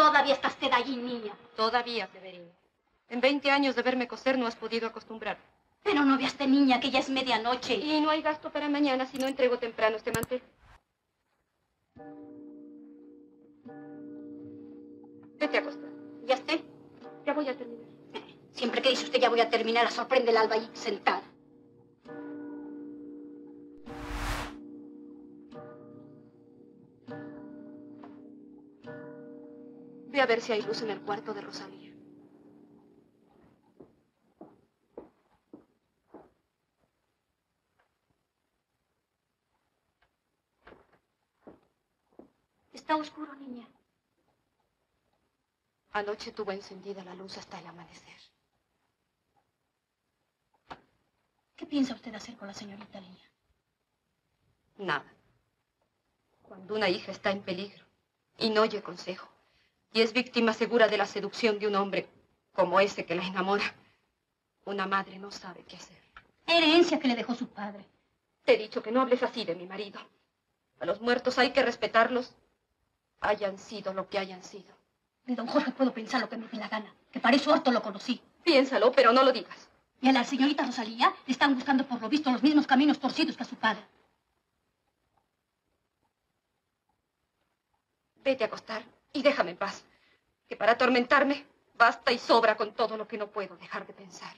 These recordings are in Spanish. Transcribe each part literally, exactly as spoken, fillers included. Todavía está usted allí, niña. Todavía, Severín. En veinte años de verme coser no has podido acostumbrar. Pero no veas de niña que ya es medianoche. Y no hay gasto para mañana si no entrego temprano este mantel. Vete a acostar. ¿Ya esté? Ya voy a terminar. Siempre que dice usted ya voy a terminar, la sorprende el alba ahí sentada. Ve a ver si hay luz en el cuarto de Rosalía. Está oscuro, niña. Anoche tuvo encendida la luz hasta el amanecer. ¿Qué piensa usted hacer con la señorita, niña? Nada. Cuando una hija está en peligro y no oye consejo, y es víctima segura de la seducción de un hombre como ese que la enamora, una madre no sabe qué hacer. Herencia que le dejó su padre. Te he dicho que no hables así de mi marido. A los muertos hay que respetarlos, hayan sido lo que hayan sido. De don Jorge puedo pensar lo que me dé la gana, que para eso harto lo conocí. Piénsalo, pero no lo digas. Y a la señorita Rosalía le están buscando por lo visto los mismos caminos torcidos que a su padre. Vete a acostar y déjame en paz, que para atormentarme basta y sobra con todo lo que no puedo dejar de pensar.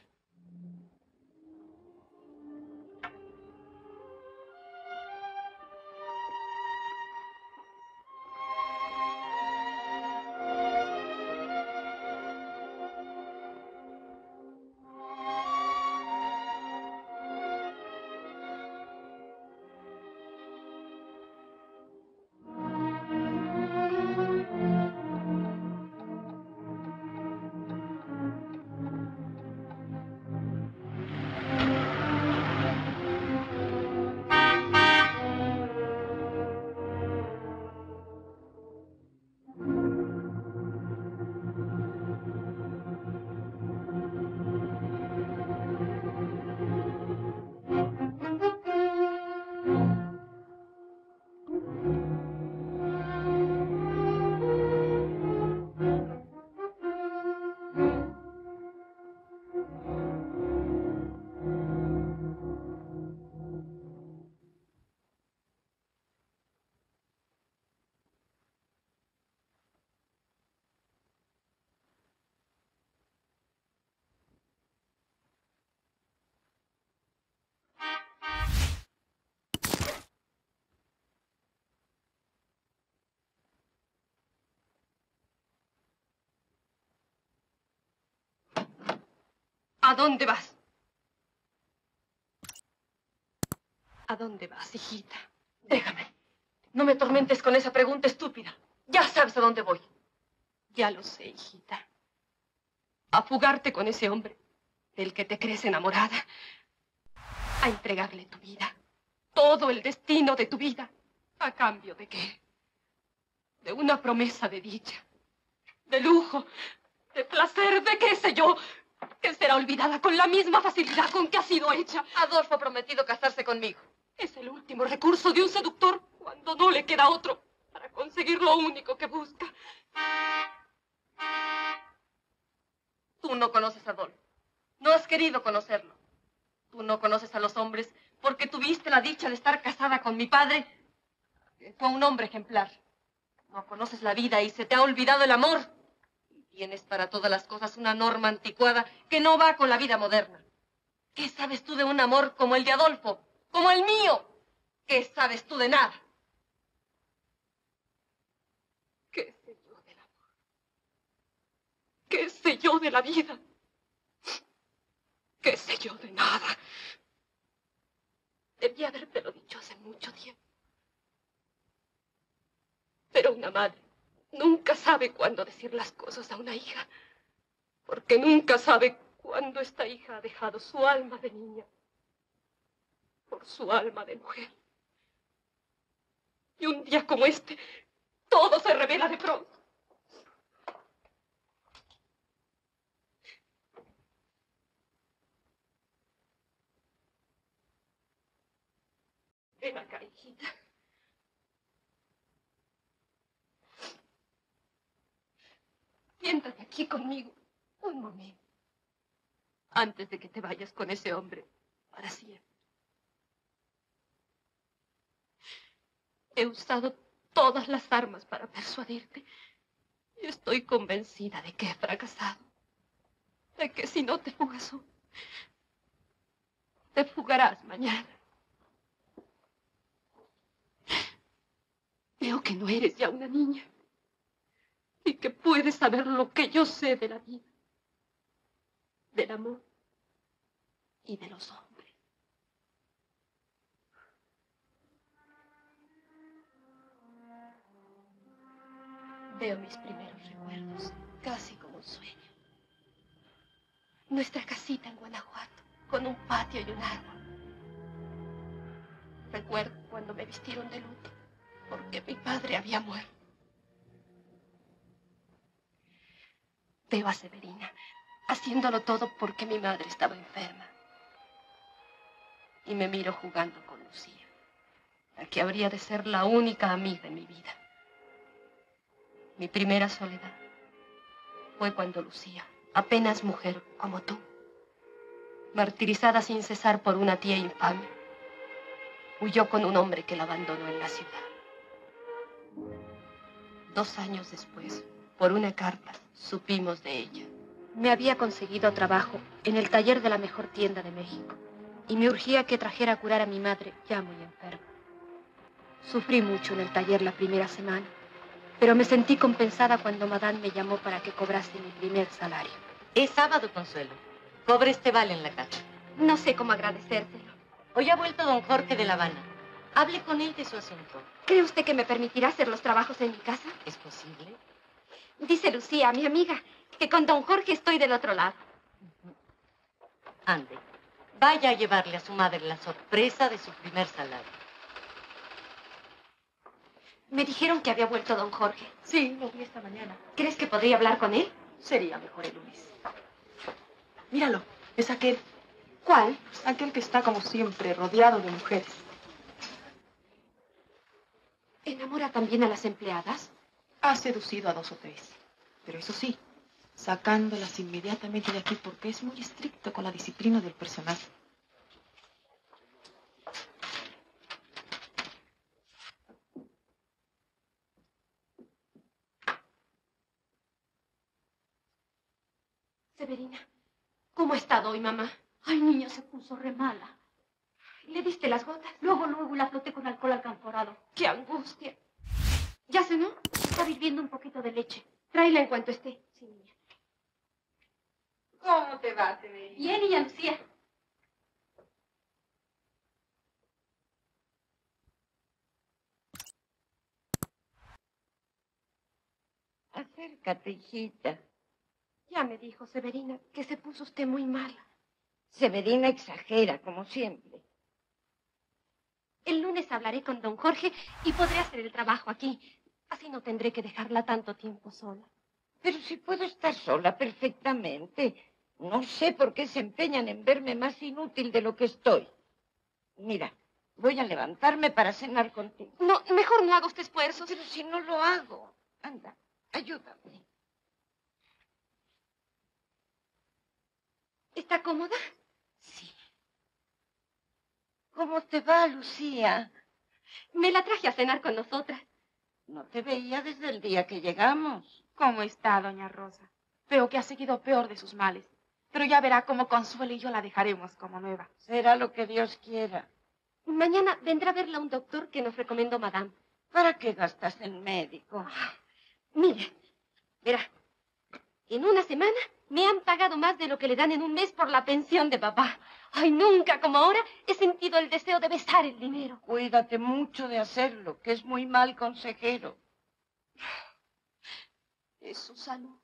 ¿A dónde vas? ¿A dónde vas, hijita? Déjame. No me tormentes con esa pregunta estúpida. Ya sabes a dónde voy. Ya lo sé, hijita. A fugarte con ese hombre del que te crees enamorada. A entregarle tu vida. Todo el destino de tu vida. ¿A cambio de qué? De una promesa de dicha. De lujo. De placer. De qué sé yo. Que será olvidada con la misma facilidad con que ha sido hecha. Adolfo ha prometido casarse conmigo. Es el último recurso de un seductor cuando no le queda otro para conseguir lo único que busca. Tú no conoces a Adolfo. No has querido conocerlo. Tú no conoces a los hombres porque tuviste la dicha de estar casada con mi padre, que fue un hombre ejemplar. No conoces la vida y se te ha olvidado el amor. Tienes para todas las cosas una norma anticuada que no va con la vida moderna. ¿Qué sabes tú de un amor como el de Adolfo? ¡Como el mío! ¿Qué sabes tú de nada? ¿Qué sé yo del amor? ¿Qué sé yo de la vida? ¿Qué sé yo de nada? Debía habértelo dicho hace mucho tiempo. Pero una madre nunca sabe cuándo decir las cosas a una hija, porque nunca sabe cuándo esta hija ha dejado su alma de niña por su alma de mujer. Y un día como este, todo se revela de pronto. Ven acá, hijita. Siéntate aquí conmigo un momento. Antes de que te vayas con ese hombre para siempre. He usado todas las armas para persuadirte. Y estoy convencida de que he fracasado. De que si no te fugas hoy, te fugarás mañana. Veo que no eres ya una niña. Y que puedes saber lo que yo sé de la vida, del amor y de los hombres. Veo mis primeros recuerdos, casi como un sueño. Nuestra casita en Guanajuato, con un patio y un árbol. Recuerdo cuando me vistieron de luto, porque mi padre había muerto. Veo a Severina haciéndolo todo porque mi madre estaba enferma. Y me miro jugando con Lucía, la que habría de ser la única amiga en mi vida. Mi primera soledad fue cuando Lucía, apenas mujer como tú, martirizada sin cesar por una tía infame, huyó con un hombre que la abandonó en la ciudad. Dos años después, por una carta, supimos de ella. Me había conseguido trabajo en el taller de la mejor tienda de México y me urgía que trajera a curar a mi madre, ya muy enferma. Sufrí mucho en el taller la primera semana, pero me sentí compensada cuando Madame me llamó para que cobrase mi primer salario. Es sábado, Consuelo. Cobre este vale en la casa. No sé cómo agradecértelo. Hoy ha vuelto don Jorge de La Habana. Hable con él de su asunto. ¿Cree usted que me permitirá hacer los trabajos en mi casa? ¿Es posible? Dice Lucía, mi amiga, que con don Jorge estoy del otro lado. Ande, vaya a llevarle a su madre la sorpresa de su primer salario. Me dijeron que había vuelto don Jorge. Sí, lo vi esta mañana. ¿Crees que podría hablar con él? Sería mejor el lunes. Míralo, es aquel. ¿Cuál? Pues aquel que está como siempre, rodeado de mujeres. ¿Enamora también a las empleadas? Ha seducido a dos o tres, pero eso sí, sacándolas inmediatamente de aquí porque es muy estricto con la disciplina del personal. Severina, ¿cómo ha estado hoy, mamá? Ay, niña, se puso re mala. ¿Le diste las gotas? Luego, luego la floté con alcohol alcanforado. ¡Qué angustia! ¿Ya cenó? Está hirviendo un poquito de leche. Tráela en cuanto esté. Sí, niña. ¿Cómo te va, Severín? Bien, niña Lucía. Acércate, hijita. Ya me dijo Severina que se puso usted muy mala. Severina exagera, como siempre. El lunes hablaré con don Jorge y podré hacer el trabajo aquí. Así no tendré que dejarla tanto tiempo sola. Pero si puedo estar sola perfectamente. No sé por qué se empeñan en verme más inútil de lo que estoy. Mira, voy a levantarme para cenar contigo. No, mejor no haga usted esfuerzos. Pero si no lo hago. Anda, ayúdame. ¿Está cómoda? Sí. ¿Cómo te va, Lucía? Me la traje a cenar con nosotras. No te veía desde el día que llegamos. ¿Cómo está, doña Rosa? Veo que ha seguido peor de sus males. Pero ya verá cómo Consuelo y yo la dejaremos como nueva. Será lo que Dios quiera. Mañana vendrá a verla un doctor que nos recomendó Madame. ¿Para qué gastas en médico? Ah, mire, verá. En una semana me han pagado más de lo que le dan en un mes por la pensión de papá. Ay, nunca como ahora he sentido el deseo de besar el dinero. Cuídate mucho de hacerlo, que es muy mal consejero. Es su salud,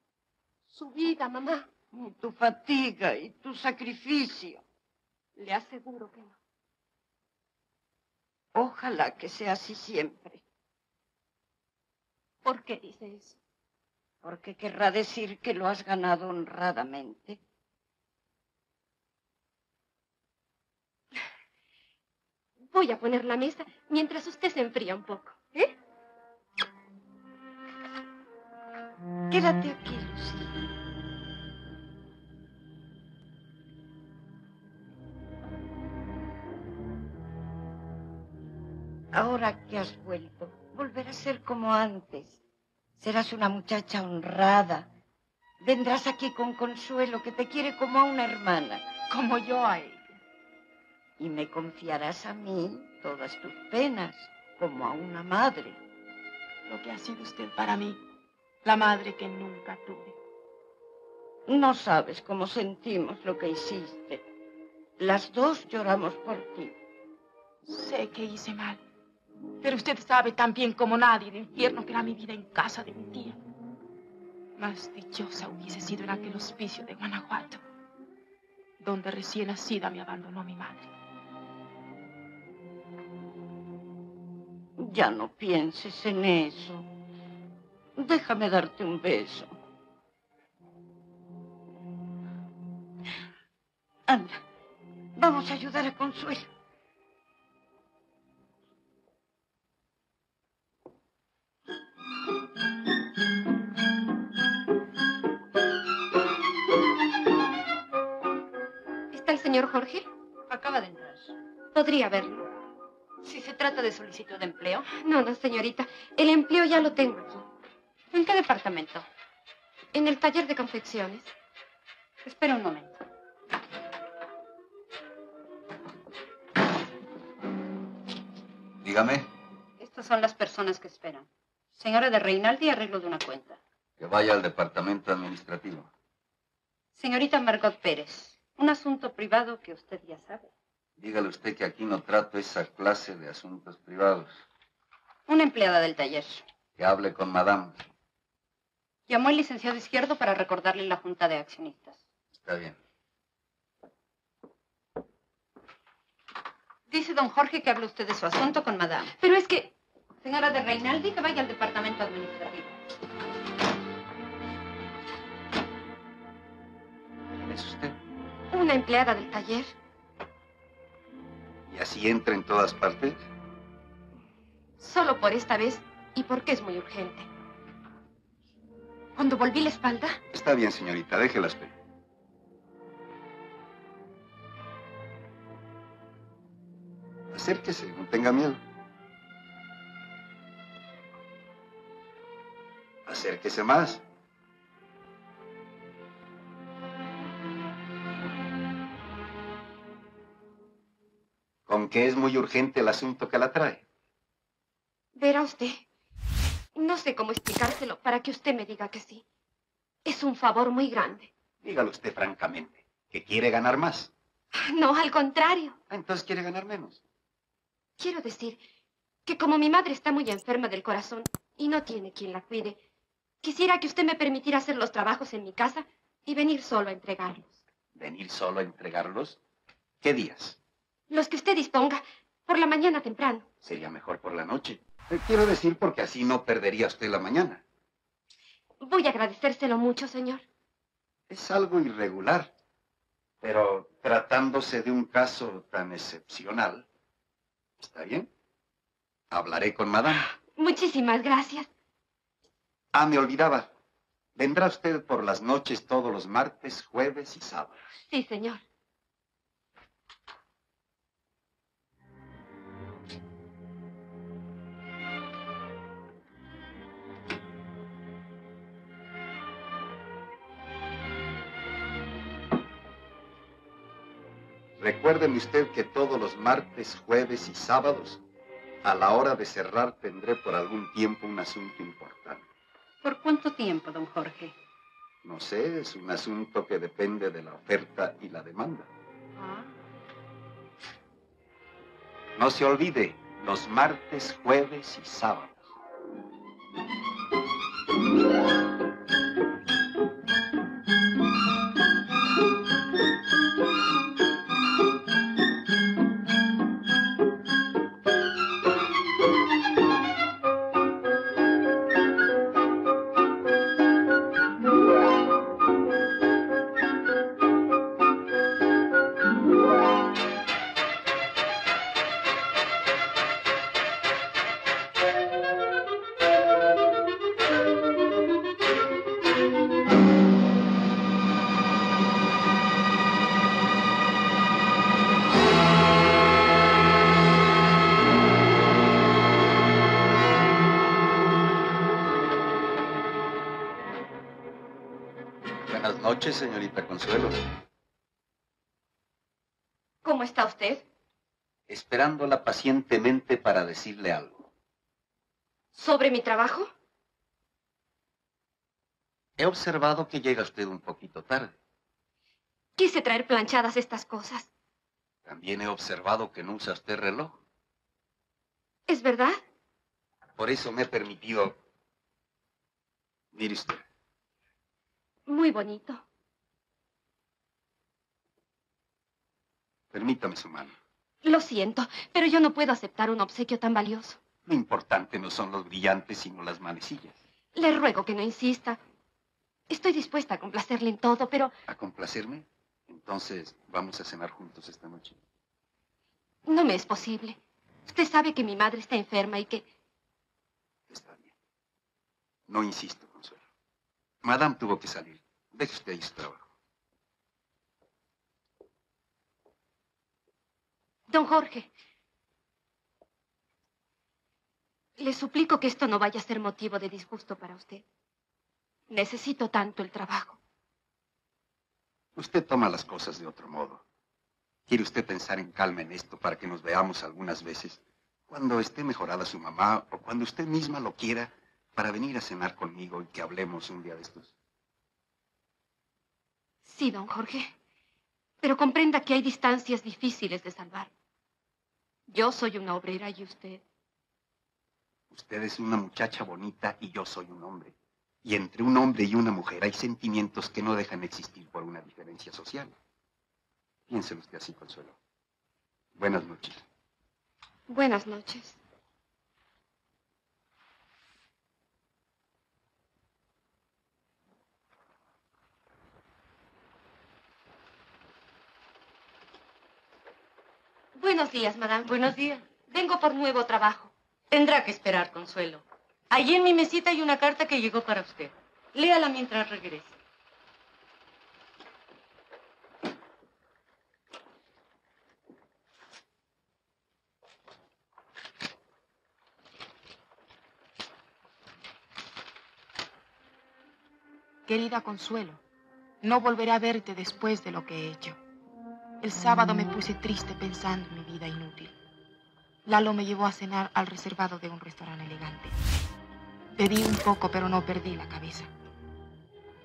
su vida, mamá. Y tu fatiga y tu sacrificio. Le aseguro que no. Ojalá que sea así siempre. ¿Por qué dice eso? Porque querrá decir que lo has ganado honradamente. Voy a poner la mesa mientras usted se enfría un poco, ¿eh? Quédate aquí, Lucía. Ahora que has vuelto, volverás a ser como antes. Serás una muchacha honrada. Vendrás aquí con Consuelo, que te quiere como a una hermana. Como yo a ella. Y me confiarás a mí todas tus penas, como a una madre. Lo que ha sido usted para mí, la madre que nunca tuve. No sabes cómo sentimos lo que hiciste. Las dos lloramos por ti. Sé que hice mal, pero usted sabe tan bien como nadie el infierno que era mi vida en casa de mi tía. Más dichosa hubiese sido en aquel hospicio de Guanajuato, donde recién nacida me abandonó mi madre. Ya no pienses en eso. Déjame darte un beso. Anda, vamos a ayudar a Consuelo. ¿Está el señor Jorge? Acaba de entrar. Podría verlo. Si se trata de solicitud de empleo. No, no, señorita. El empleo ya lo tengo aquí. ¿En qué departamento? En el taller de confecciones. Espera un momento. Dígame. Estas son las personas que esperan. Señora de Reinaldi, arreglo de una cuenta. Que vaya al departamento administrativo. Señorita Margot Pérez, un asunto privado que usted ya sabe. Dígale usted que aquí no trato esa clase de asuntos privados. Una empleada del taller. Que hable con Madame. Llamó el licenciado Izquierdo para recordarle la junta de accionistas. Está bien. Dice don Jorge que hable usted de su asunto con Madame. Pero es que... Señora de Reinaldi, que vaya al departamento administrativo. ¿Quién es usted? Una empleada del taller. ¿Y así entra en todas partes? Solo por esta vez y porque es muy urgente. Cuando volví la espalda... Está bien, señorita, déjelas ver. Acérquese, no tenga miedo. Acérquese más. Con que es muy urgente el asunto que la trae. Verá usted, no sé cómo explicárselo para que usted me diga que sí. Es un favor muy grande. Dígalo usted francamente, que quiere ganar más. No, al contrario. Ah, entonces quiere ganar menos. Quiero decir que como mi madre está muy enferma del corazón y no tiene quien la cuide, quisiera que usted me permitiera hacer los trabajos en mi casa y venir solo a entregarlos. ¿Venir solo a entregarlos? ¿Qué días? Los que usted disponga, por la mañana temprano. Sería mejor por la noche. Eh, quiero decir, porque así no perdería usted la mañana. Voy a agradecérselo mucho, señor. Es algo irregular, pero tratándose de un caso tan excepcional, ¿está bien? Hablaré con Madame. Muchísimas gracias. Ah, me olvidaba. Vendrá usted por las noches todos los martes, jueves y sábados. Sí, señor. Recuérdeme usted que todos los martes, jueves y sábados, a la hora de cerrar, tendré por algún tiempo un asunto importante. ¿Por cuánto tiempo, don Jorge? No sé, es un asunto que depende de la oferta y la demanda. Ah. No se olvide, los martes, jueves y sábados. Thank you. Buenas noches, señorita Consuelo. ¿Cómo está usted? Esperándola pacientemente para decirle algo. ¿Sobre mi trabajo? He observado que llega usted un poquito tarde. Quise traer planchadas estas cosas. También he observado que no usa usted reloj. ¿Es verdad? Por eso me he permitido... Mire usted. Muy bonito. Permítame su mano. Lo siento, pero yo no puedo aceptar un obsequio tan valioso. Lo importante no son los brillantes, sino las manecillas. Le ruego que no insista. Estoy dispuesta a complacerle en todo, pero... ¿A complacerme? Entonces, ¿vamos a cenar juntos esta noche? No me es posible. Usted sabe que mi madre está enferma y que... Está bien. No insisto, Consuelo. Madame tuvo que salir. Deje usted ahí su trabajo. Don Jorge, le suplico que esto no vaya a ser motivo de disgusto para usted. Necesito tanto el trabajo. Usted toma las cosas de otro modo. ¿Quiere usted pensar en calma en esto para que nos veamos algunas veces? Cuando esté mejorada su mamá o cuando usted misma lo quiera, para venir a cenar conmigo y que hablemos un día de estos. Sí, don Jorge. Pero comprenda que hay distancias difíciles de salvar. Yo soy una obrera y usted... Usted es una muchacha bonita y yo soy un hombre. Y entre un hombre y una mujer hay sentimientos que no dejan existir por una diferencia social. Piénselo usted así, Consuelo. Buenas noches. Buenas noches. Buenos días, madame. Buenos días. Vengo por nuevo trabajo. Tendrá que esperar, Consuelo. Allí en mi mesita hay una carta que llegó para usted. Léala mientras regrese. Querida Consuelo, no volveré a verte después de lo que he hecho. El sábado me puse triste pensando en mi vida inútil. Lalo me llevó a cenar al reservado de un restaurante elegante. Bebí un poco, pero no perdí la cabeza.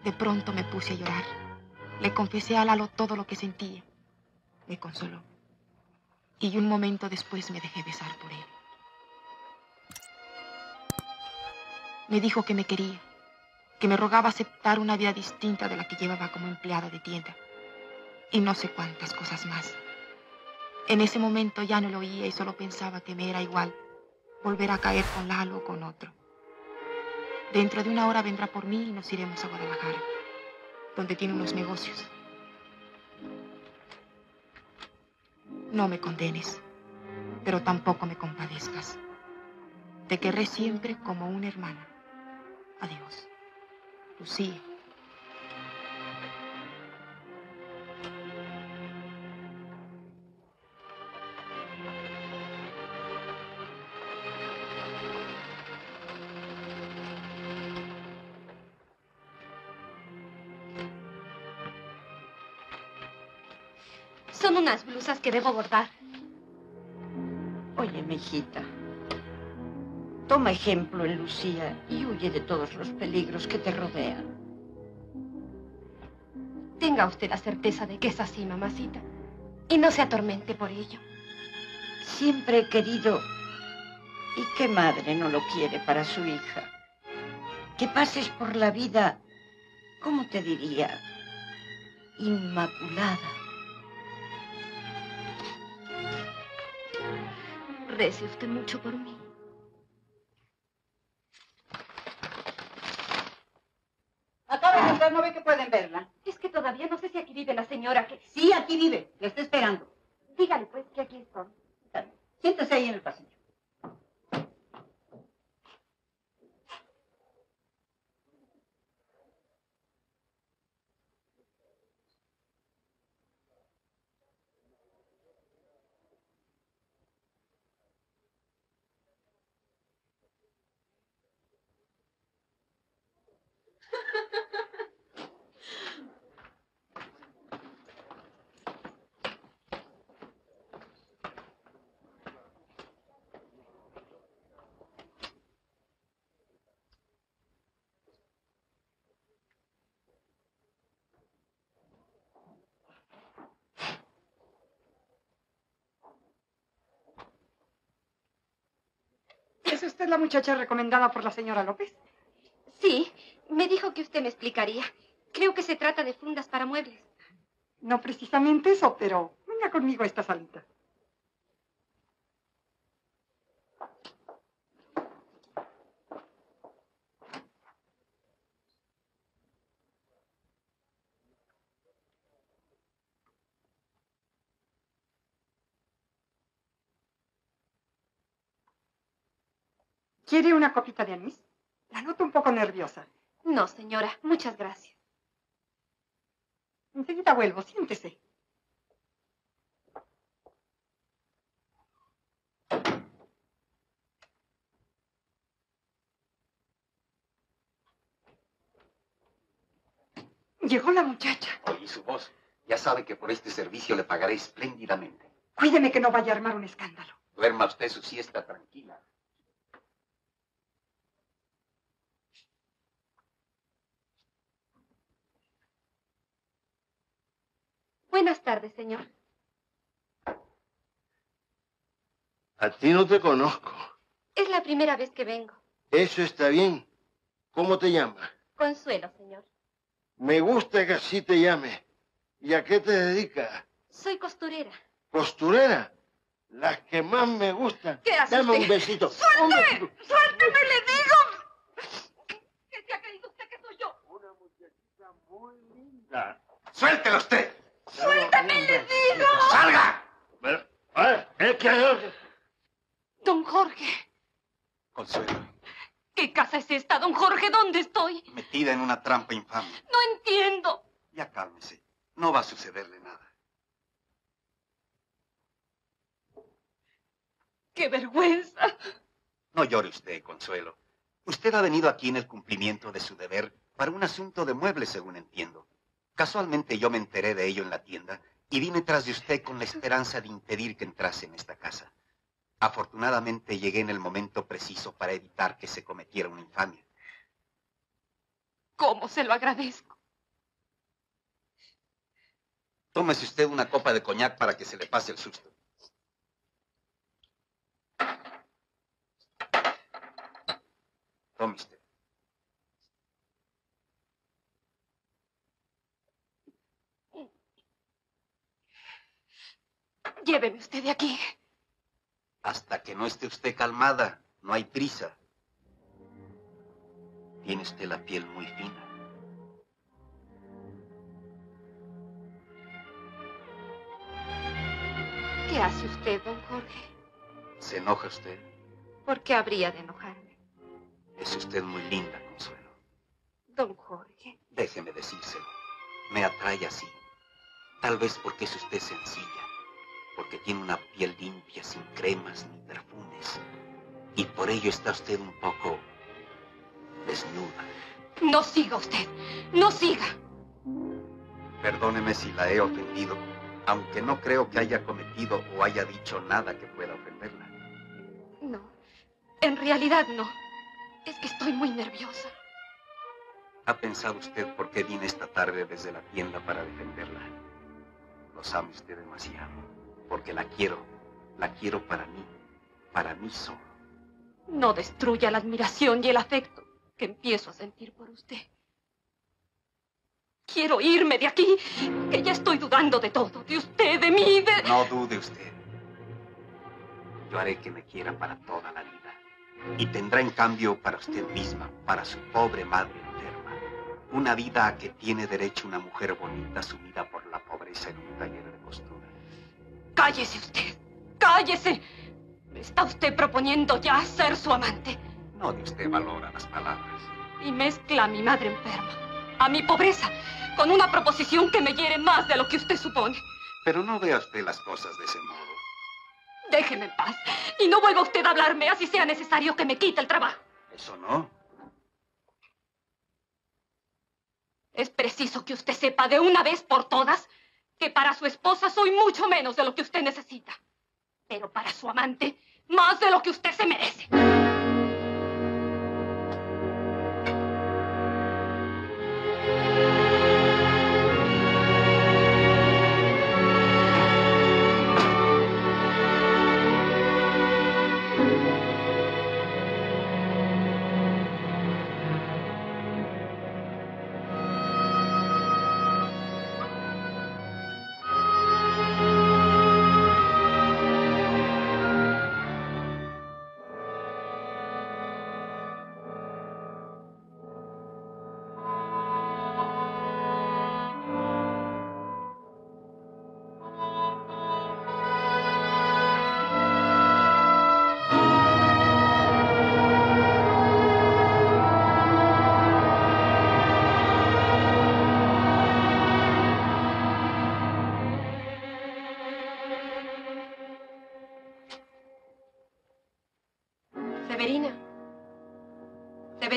De pronto me puse a llorar. Le confesé a Lalo todo lo que sentía. Me consoló. Y un momento después me dejé besar por él. Me dijo que me quería, que me rogaba aceptar una vida distinta de la que llevaba como empleada de tienda. Y no sé cuántas cosas más. En ese momento ya no lo oía y solo pensaba que me era igual volver a caer con Lalo o con otro. Dentro de una hora vendrá por mí y nos iremos a Guadalajara, donde tiene unos negocios. No me condenes, pero tampoco me compadezcas. Te querré siempre como una hermana. Adiós. Lucía. Son unas blusas que debo bordar. Oye, mijita, toma ejemplo en Lucía y huye de todos los peligros que te rodean. Tenga usted la certeza de que es así, mamacita, y no se atormente por ello. Siempre he querido, y qué madre no lo quiere para su hija, que pases por la vida, ¿cómo te diría? Inmaculada. Rece usted mucho por mí. Acaba de entrar, ¿no ve que pueden verla? Es que todavía no sé si aquí vive la señora que... Sí, aquí vive. La está esperando. Dígale, pues, que aquí estoy. Siéntese ahí en el pasillo. usted la muchacha recomendada por la señora López? Sí, me dijo que usted me explicaría. Creo que se trata de fundas para muebles. No precisamente eso, pero venga conmigo a esta salita. ¿Quiere una copita de anís? La noto un poco nerviosa. No, señora. Muchas gracias. Enseguida vuelvo. Siéntese. Llegó la muchacha. Oí su voz. Ya sabe que por este servicio le pagaré espléndidamente. Cuídeme que no vaya a armar un escándalo. Duerma usted su siesta tranquila. Buenas tardes, señor. A ti no te conozco. Es la primera vez que vengo. Eso está bien. ¿Cómo te llamas? Consuelo, señor. Me gusta que así te llame. ¿Y a qué te dedicas? Soy costurera. ¿Costurera? Las que más me gustan. ¿Qué haces? Dame un besito. ¡Suélteme! ¡Suélteme, le digo! ¿Qué se ha creído usted que soy yo? Una muchachita muy linda. ¡Suéltelo usted! ¡Suéltame, le digo! ¡Salga! Don Jorge. Consuelo. ¿Qué casa es esta, don Jorge? ¿Dónde estoy? Metida en una trampa infame. No entiendo. Ya cálmese. No va a sucederle nada. ¡Qué vergüenza! No llore usted, Consuelo. Usted ha venido aquí en el cumplimiento de su deber para un asunto de muebles, según entiendo. Casualmente yo me enteré de ello en la tienda y vine tras de usted con la esperanza de impedir que entrase en esta casa. Afortunadamente llegué en el momento preciso para evitar que se cometiera una infamia. ¿Cómo se lo agradezco? Tómese usted una copa de coñac para que se le pase el susto. Tome usted. Lléveme usted de aquí. Hasta que no esté usted calmada, no hay prisa. Tiene usted la piel muy fina. ¿Qué hace usted, don Jorge? ¿Se enoja usted? ¿Por qué habría de enojarme? Es usted muy linda, Consuelo. Don Jorge. Déjeme decírselo. Me atrae así. Tal vez porque es usted sencilla. Porque tiene una piel limpia, sin cremas ni perfumes. Y por ello está usted un poco desnuda. No siga usted, no siga. Perdóneme si la he ofendido, aunque no creo que haya cometido o haya dicho nada que pueda ofenderla. No, en realidad no. Es que estoy muy nerviosa. ¿Ha pensado usted por qué vine esta tarde desde la tienda para defenderla? Lo sabe usted demasiado. Porque la quiero, la quiero para mí, para mí solo. No destruya la admiración y el afecto que empiezo a sentir por usted. Quiero irme de aquí, que ya estoy dudando de todo, de usted, de mí, de... No dude usted. Yo haré que me quiera para toda la vida. Y tendrá en cambio para usted misma, para su pobre madre enferma, una vida a que tiene derecho una mujer bonita sumida por la pobreza en un taller de costura. ¡Cállese usted! ¡Cállese! ¿Me está usted proponiendo ya ser su amante? No de usted valora las palabras. Y mezcla a mi madre enferma, a mi pobreza, con una proposición que me hiere más de lo que usted supone. Pero no vea usted las cosas de ese modo. Déjeme en paz y no vuelva usted a hablarme, así sea necesario que me quite el trabajo. Eso no. Es preciso que usted sepa de una vez por todas... que para su esposa soy mucho menos de lo que usted necesita. Pero para su amante, más de lo que usted se merece.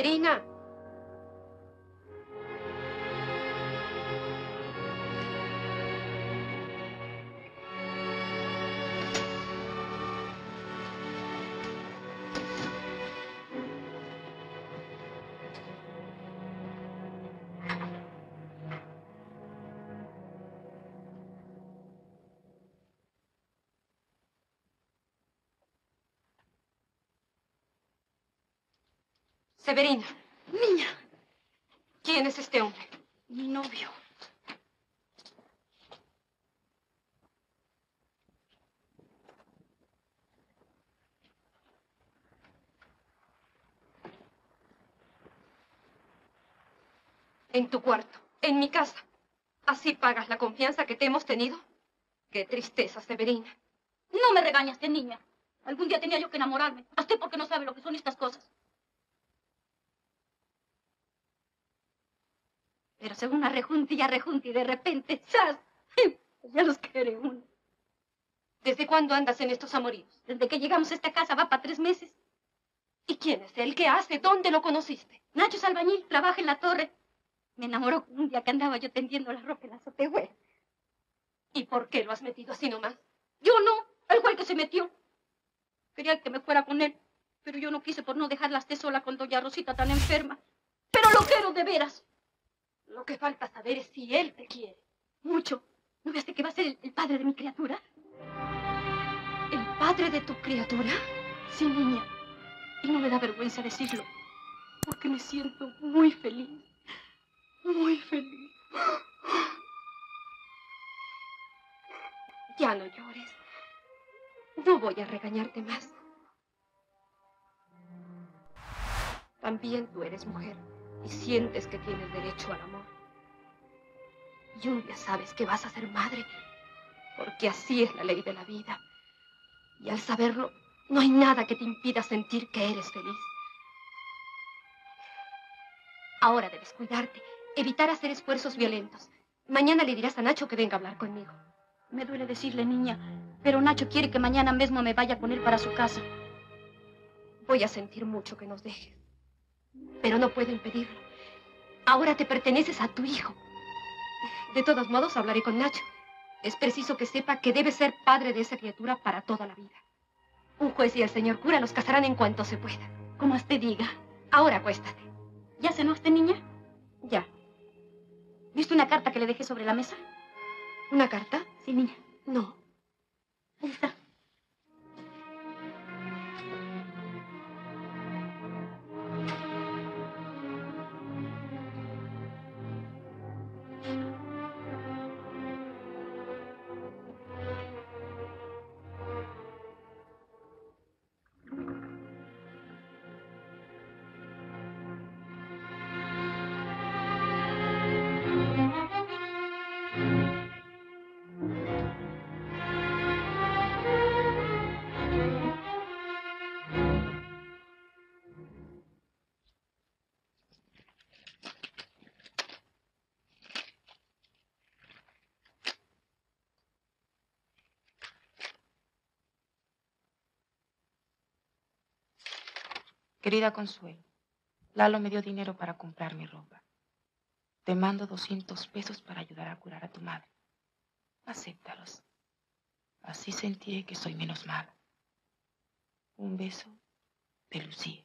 Caterina. Severín. Niña. ¿Quién es este hombre? Mi novio. En tu cuarto, en mi casa. ¿Así pagas la confianza que te hemos tenido? Qué tristeza, Severín. No me regañaste, niña. Algún día tenía yo que enamorarme. Hasta porque no sabe lo que son estas cosas. Pero según a rejunte y a rejunte y de repente, ¡zas! Ya los quiere uno. ¿Desde cuándo andas en estos amoríos? Desde que llegamos a esta casa va para tres meses. ¿Y quién es él? ¿Qué hace? ¿Dónde lo conociste? Nacho Salvañil, trabaja en la torre. Me enamoró un día que andaba yo tendiendo la ropa en la azotehuela. ¿Y por qué lo has metido así nomás? Yo no, el güey que se metió. Quería que me fuera con él, pero yo no quise por no dejarla a sola con doña Rosita tan enferma. Pero lo quiero de veras. Lo que falta saber es si él te quiere. Mucho. ¿No ves que va a ser el, el padre de mi criatura? ¿El padre de tu criatura? Sí, niña. Y no me da vergüenza decirlo. Porque me siento muy feliz. Muy feliz. Ya no llores. No voy a regañarte más. También tú eres mujer. Y sientes que tienes derecho al amor. Y un día sabes que vas a ser madre, porque así es la ley de la vida. Y al saberlo, no hay nada que te impida sentir que eres feliz. Ahora debes cuidarte, evitar hacer esfuerzos violentos. Mañana le dirás a Nacho que venga a hablar conmigo. Me duele decirle, niña, pero Nacho quiere que mañana mismo me vaya con él para su casa. Voy a sentir mucho que nos dejes. Pero no puedo impedirlo. Ahora te perteneces a tu hijo. De todos modos, hablaré con Nacho. Es preciso que sepa que debe ser padre de esa criatura para toda la vida. Un juez y el señor cura los casarán en cuanto se pueda. Como usted diga. Ahora acuéstate. ¿Ya cenó usted, niña? Ya. ¿Viste una carta que le dejé sobre la mesa? ¿Una carta? Sí, niña. No. Ahí está. Querida Consuelo, Lalo me dio dinero para comprar mi ropa. Te mando doscientos pesos para ayudar a curar a tu madre. Acéptalos. Así sentiré que soy menos mala. Un beso de Lucía.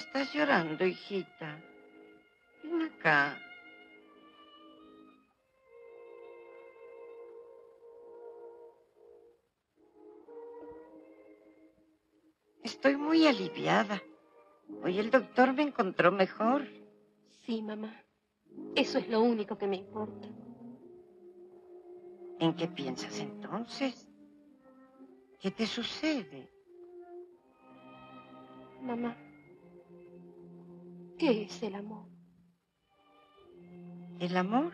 Estás llorando, hijita. Ven acá. Estoy muy aliviada. Hoy el doctor me encontró mejor. Sí, mamá. Eso es lo único que me importa. ¿En qué piensas entonces? ¿Qué te sucede? Mamá, ¿qué es el amor? ¿El amor?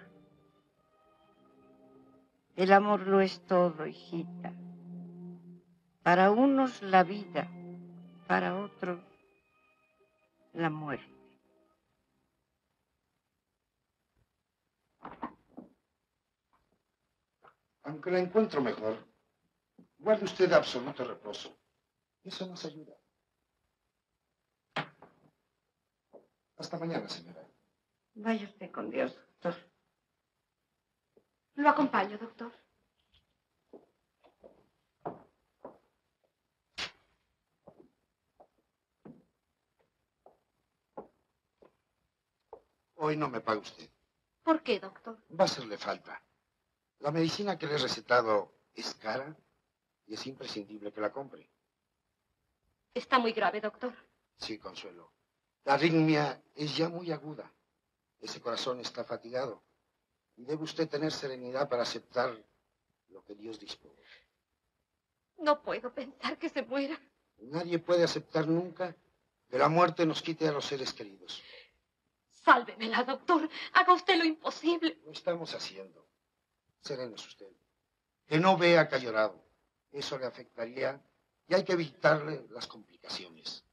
El amor lo es todo, hijita. Para unos la vida, para otros la muerte. Aunque la encuentro mejor, guarde usted absoluto reposo. Eso nos ayuda. Hasta mañana, señora. Vaya usted con Dios, doctor. Lo acompaño, doctor. Hoy no me paga usted. ¿Por qué, doctor? Va a hacerle falta. La medicina que le he recetado es cara y es imprescindible que la compre. Está muy grave, doctor. Sí, Consuelo. La arritmia es ya muy aguda. Ese corazón está fatigado. Y debe usted tener serenidad para aceptar lo que Dios dispone. No puedo pensar que se muera. Nadie puede aceptar nunca que la muerte nos quite a los seres queridos. Sálvemela, doctor. Haga usted lo imposible. Lo estamos haciendo. Serenos usted. Que no vea que ha llorado. Eso le afectaría y hay que evitarle las complicaciones.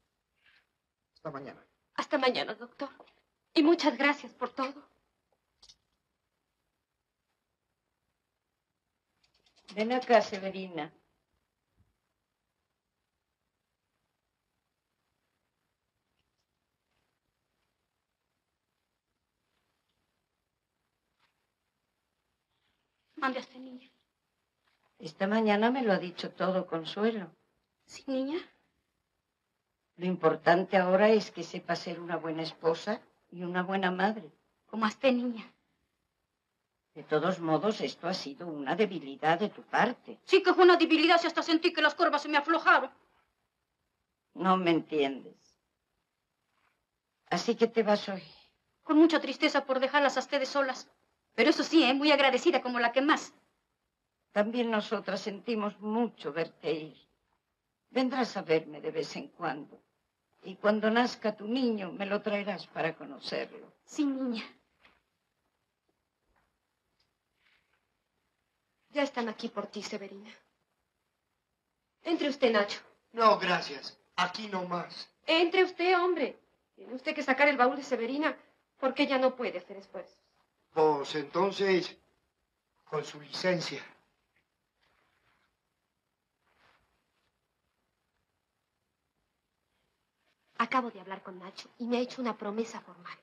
Hasta mañana. Hasta mañana, doctor. Y muchas gracias por todo. Ven acá, Severina. Mande a este niño. Esta mañana me lo ha dicho todo, Consuelo. ¿Sí, niña? Lo importante ahora es que sepa ser una buena esposa y una buena madre. Como a este niña. De todos modos, esto ha sido una debilidad de tu parte. Sí que fue una debilidad si hasta sentí que las curvas se me aflojaron. No me entiendes. Así que te vas hoy. Con mucha tristeza por dejarlas a ustedes solas. Pero eso sí, ¿eh? Muy agradecida como la que más. También nosotras sentimos mucho verte ir. Vendrás a verme de vez en cuando. Y cuando nazca tu niño, me lo traerás para conocerlo. Sí, niña. Ya están aquí por ti, Severina. Entre usted, Nacho. No, gracias. Aquí no más. Entre usted, hombre. Tiene usted que sacar el baúl de Severina, porque ella no puede hacer esfuerzos. Pues, entonces, con su licencia. Acabo de hablar con Nacho y me ha hecho una promesa formal.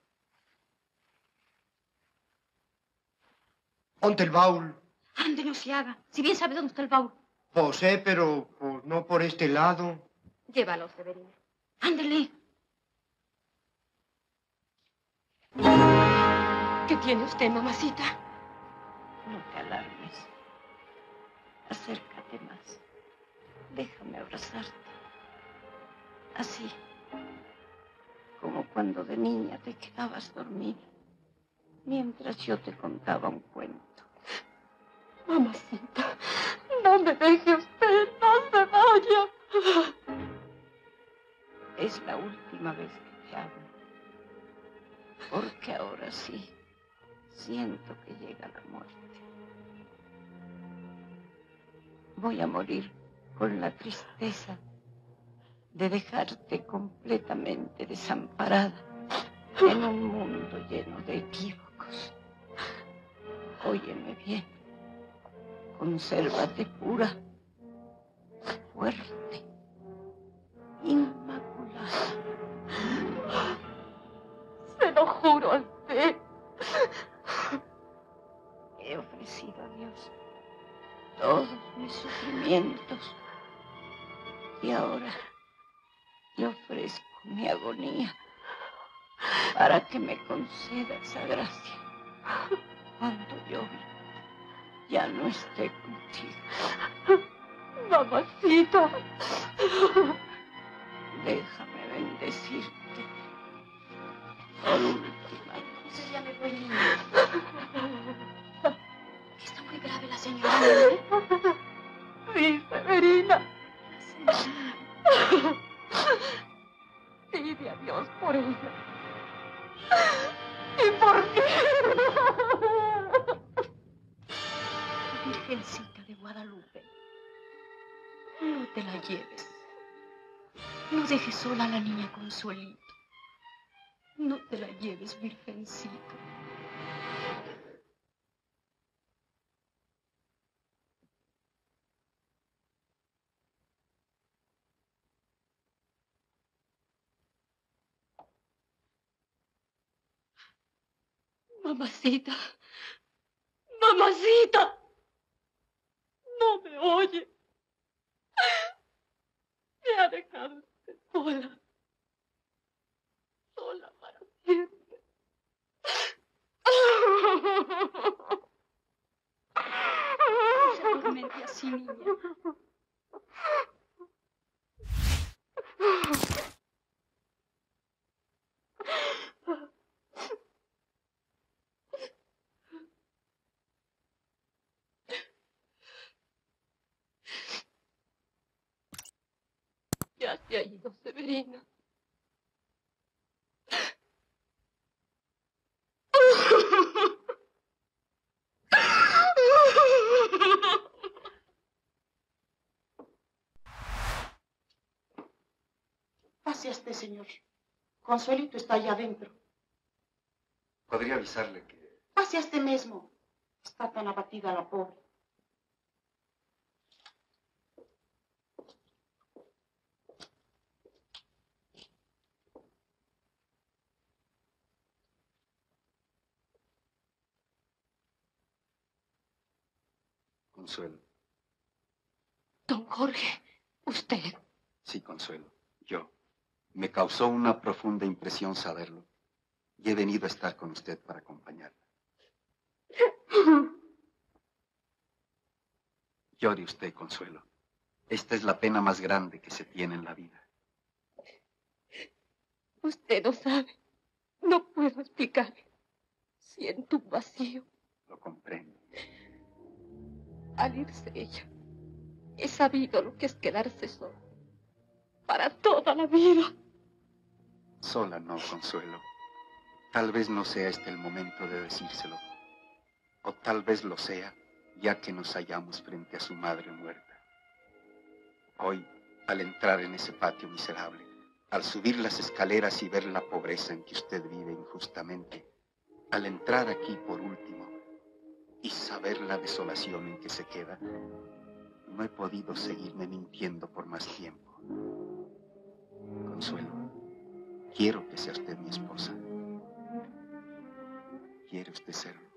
Ponte el baúl. Ande, no se haga. Si bien sabe dónde está el baúl. Pues sé, pero pues, no por este lado. Llévalo, Severina. Ándele. ¿Qué tiene usted, mamacita? No te alarmes. Acércate más. Déjame abrazarte. Así. Como cuando de niña te quedabas dormida, mientras yo te contaba un cuento. Mamacita, no me deje usted, no se vaya. Es la última vez que te hablo, porque ahora sí, siento que llega la muerte. Voy a morir con la tristeza de dejarte completamente desamparada en un mundo lleno de equívocos. Óyeme bien, consérvate pura, fuerte, inmaculada. Se lo juro a usted. He ofrecido a Dios todos mis sufrimientos y ahora... le ofrezco mi agonía. para que me conceda esa gracia cuando yo ya no esté contigo. Mamacita, déjame bendecirte por última vez. Entonces ya me voy, niña. Está muy grave la señora, ¿eh? Sí, Severina. Pide a Dios por ella. ¿Y por qué? Virgencita de Guadalupe, no te la lleves. No dejes sola a la niña Consuelita. No te la lleves, Virgencita. Mamacita, mamacita, no me oye. Me ha dejado usted sola, sola para siempre. No se atormente así, niña. Ya se ha ido, Severina. Pase a este señor. Consuelito está allá adentro. Podría avisarle que... Pase a este mismo. Está tan abatida la pobre. Consuelo. Don Jorge, ¿usted? Sí, Consuelo, yo. Me causó una profunda impresión saberlo y he venido a estar con usted para acompañarla. Llore usted, Consuelo. Esta es la pena más grande que se tiene en la vida. Usted no sabe. No puedo explicarle. Siento un vacío. Lo comprendo. Al irse ella, he sabido lo que es quedarse sola. Para toda la vida. Sola no, Consuelo. Tal vez no sea este el momento de decírselo. O tal vez lo sea, ya que nos hallamos frente a su madre muerta. Hoy, al entrar en ese patio miserable, al subir las escaleras y ver la pobreza en que usted vive injustamente, al entrar aquí por último, y saber la desolación en que se queda, no he podido seguirme mintiendo por más tiempo. Consuelo, quiero que sea usted mi esposa. ¿Quiere usted serlo?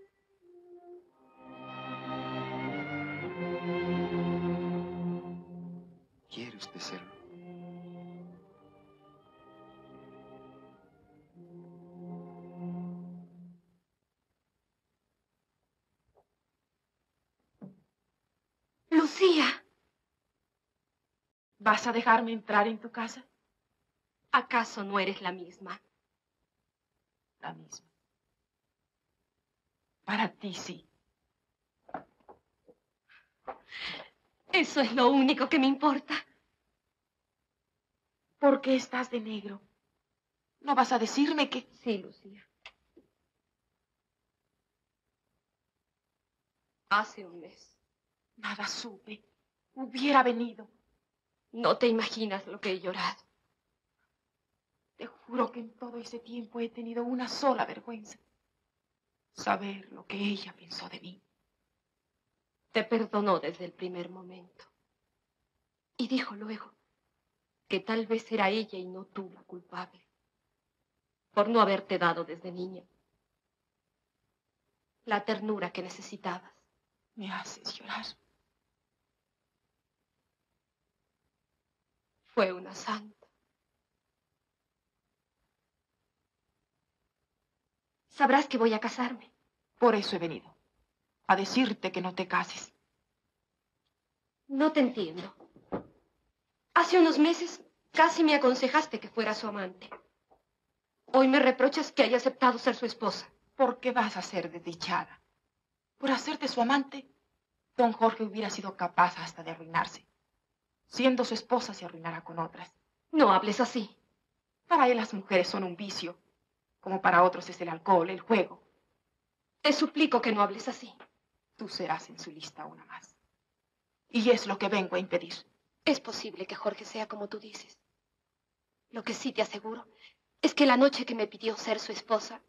¿Quiere usted serlo? Lucía, ¿vas a dejarme entrar en tu casa? ¿Acaso no eres la misma? La misma. Para ti, sí. Eso es lo único que me importa. ¿Por qué estás de negro? ¿No vas a decirme que...? Sí, Lucía. Hace un mes. Nada supe. Hubiera venido. No te imaginas lo que he llorado. Te juro que en todo ese tiempo he tenido una sola vergüenza. Saber lo que ella pensó de mí. Te perdonó desde el primer momento. Y dijo luego que tal vez era ella y no tú la culpable. Por no haberte dado desde niña la ternura que necesitabas. Me haces llorar. Fue una santa. Sabrás que voy a casarme. Por eso he venido. A decirte que no te cases. No te entiendo. Hace unos meses casi me aconsejaste que fuera su amante. Hoy me reprochas que haya aceptado ser su esposa. ¿Por qué vas a ser desdichada? Por hacerte su amante, don Jorge hubiera sido capaz hasta de arruinarse. Siendo su esposa se arruinará con otras. No hables así. Para él las mujeres son un vicio, como para otros es el alcohol, el juego. Te suplico que no hables así. Tú serás en su lista una más. Y es lo que vengo a impedir. Es posible que Jorge sea como tú dices. Lo que sí te aseguro es que la noche que me pidió ser su esposa,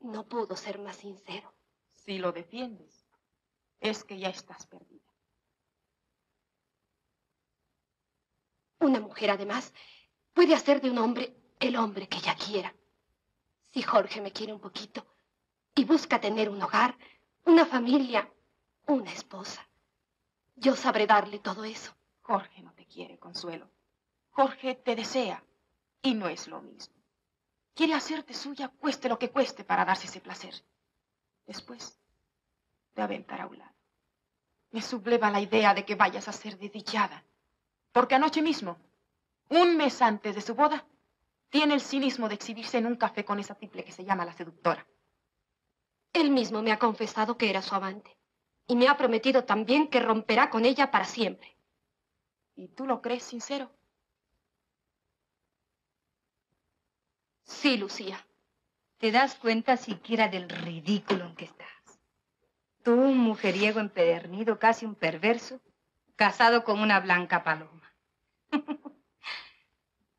no pudo ser más sincero. Si lo defiendes, es que ya estás perdida. Una mujer, además, puede hacer de un hombre el hombre que ella quiera. Si Jorge me quiere un poquito y busca tener un hogar, una familia, una esposa, yo sabré darle todo eso. Jorge no te quiere, Consuelo. Jorge te desea y no es lo mismo. Quiere hacerte suya, cueste lo que cueste, para darse ese placer. Después te aventará a un lado. Me subleva la idea de que vayas a ser desdichada. Porque anoche mismo, un mes antes de su boda, tiene el cinismo de exhibirse en un café con esa tiple que se llama la seductora. Él mismo me ha confesado que era su amante. Y me ha prometido también que romperá con ella para siempre. ¿Y tú lo crees sincero? Sí, Lucía. ¿Te das cuenta siquiera del ridículo en que estás? Tú, un mujeriego empedernido, casi un perverso, casado con una blanca paloma.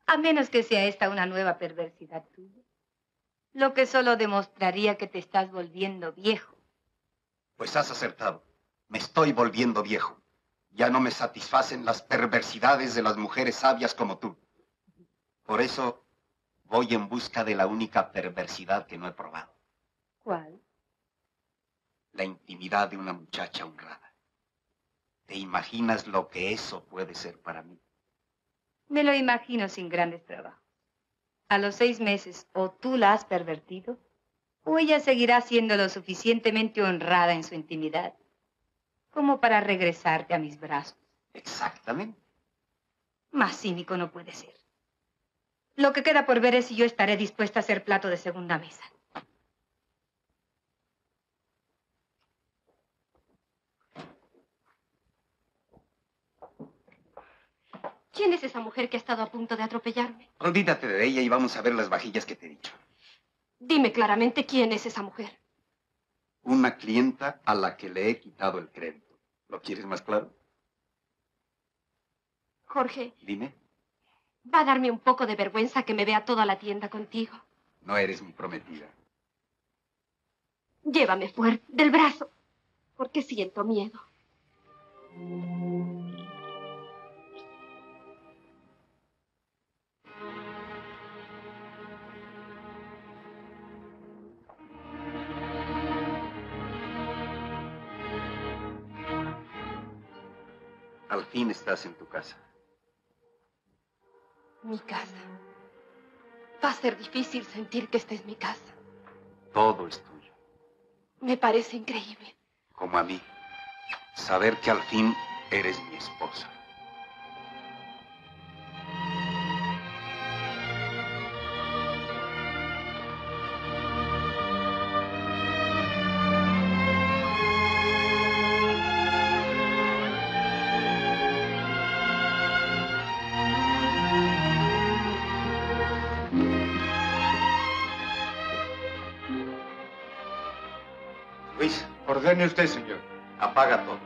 A menos que sea esta una nueva perversidad tuya. Lo que solo demostraría que te estás volviendo viejo. Pues has acertado. Me estoy volviendo viejo. Ya no me satisfacen las perversidades de las mujeres sabias como tú. Por eso voy en busca de la única perversidad que no he probado. ¿Cuál? La intimidad de una muchacha honrada. ¿Te imaginas lo que eso puede ser para mí? Me lo imagino sin grandes trabajos. A los seis meses, o tú la has pervertido, o ella seguirá siendo lo suficientemente honrada en su intimidad como para regresarte a mis brazos. Exactamente. Más cínico no puede ser. Lo que queda por ver es si yo estaré dispuesta a ser plato de segunda mesa. ¿Quién es esa mujer que ha estado a punto de atropellarme? Olvídate de ella y vamos a ver las vajillas que te he dicho. Dime claramente quién es esa mujer. Una clienta a la que le he quitado el crédito. ¿Lo quieres más claro? Jorge. Dime. Va a darme un poco de vergüenza que me vea toda la tienda contigo. No eres mi prometida. Llévame fuerte del brazo, porque siento miedo. Al fin estás en tu casa. Mi casa. Va a ser difícil sentir que esta es mi casa. Todo es tuyo. Me parece increíble. Como a mí. Saber que al fin eres mi esposa. Ordene usted, señor. Apaga todo.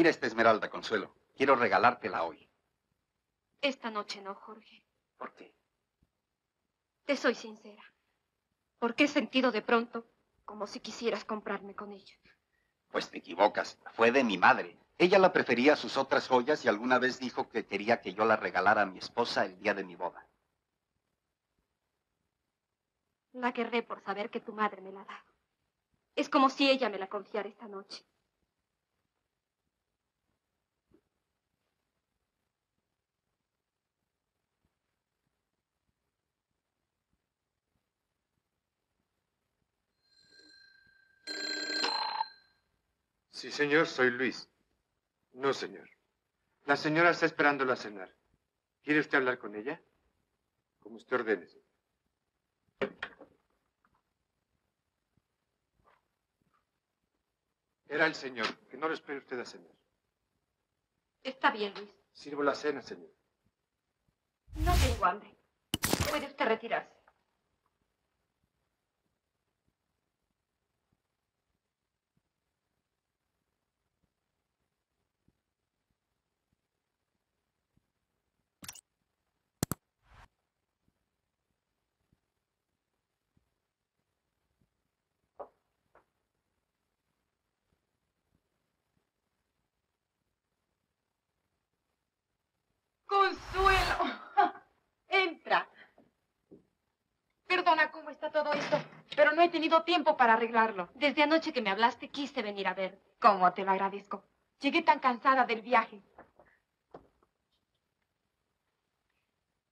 Mira esta esmeralda, Consuelo. Quiero regalártela hoy. Esta noche no, Jorge. ¿Por qué? Te soy sincera. Porque he sentido de pronto como si quisieras comprarme con ella. Pues te equivocas. Fue de mi madre. Ella la prefería a sus otras joyas y alguna vez dijo que quería que yo la regalara a mi esposa el día de mi boda. La querré por saber que tu madre me la ha dado. Es como si ella me la confiara esta noche. Sí, señor, soy Luis. No, señor. La señora está esperándola a cenar. ¿Quiere usted hablar con ella? Como usted ordene. Era el señor. Que no lo espere usted a cenar. Está bien, Luis. Sirvo la cena, señor. No tengo hambre. Puede usted retirarse. Consuelo, entra. Perdona cómo está todo esto, pero no he tenido tiempo para arreglarlo. Desde anoche que me hablaste quise venir a verte. Cómo te lo agradezco. Llegué tan cansada del viaje.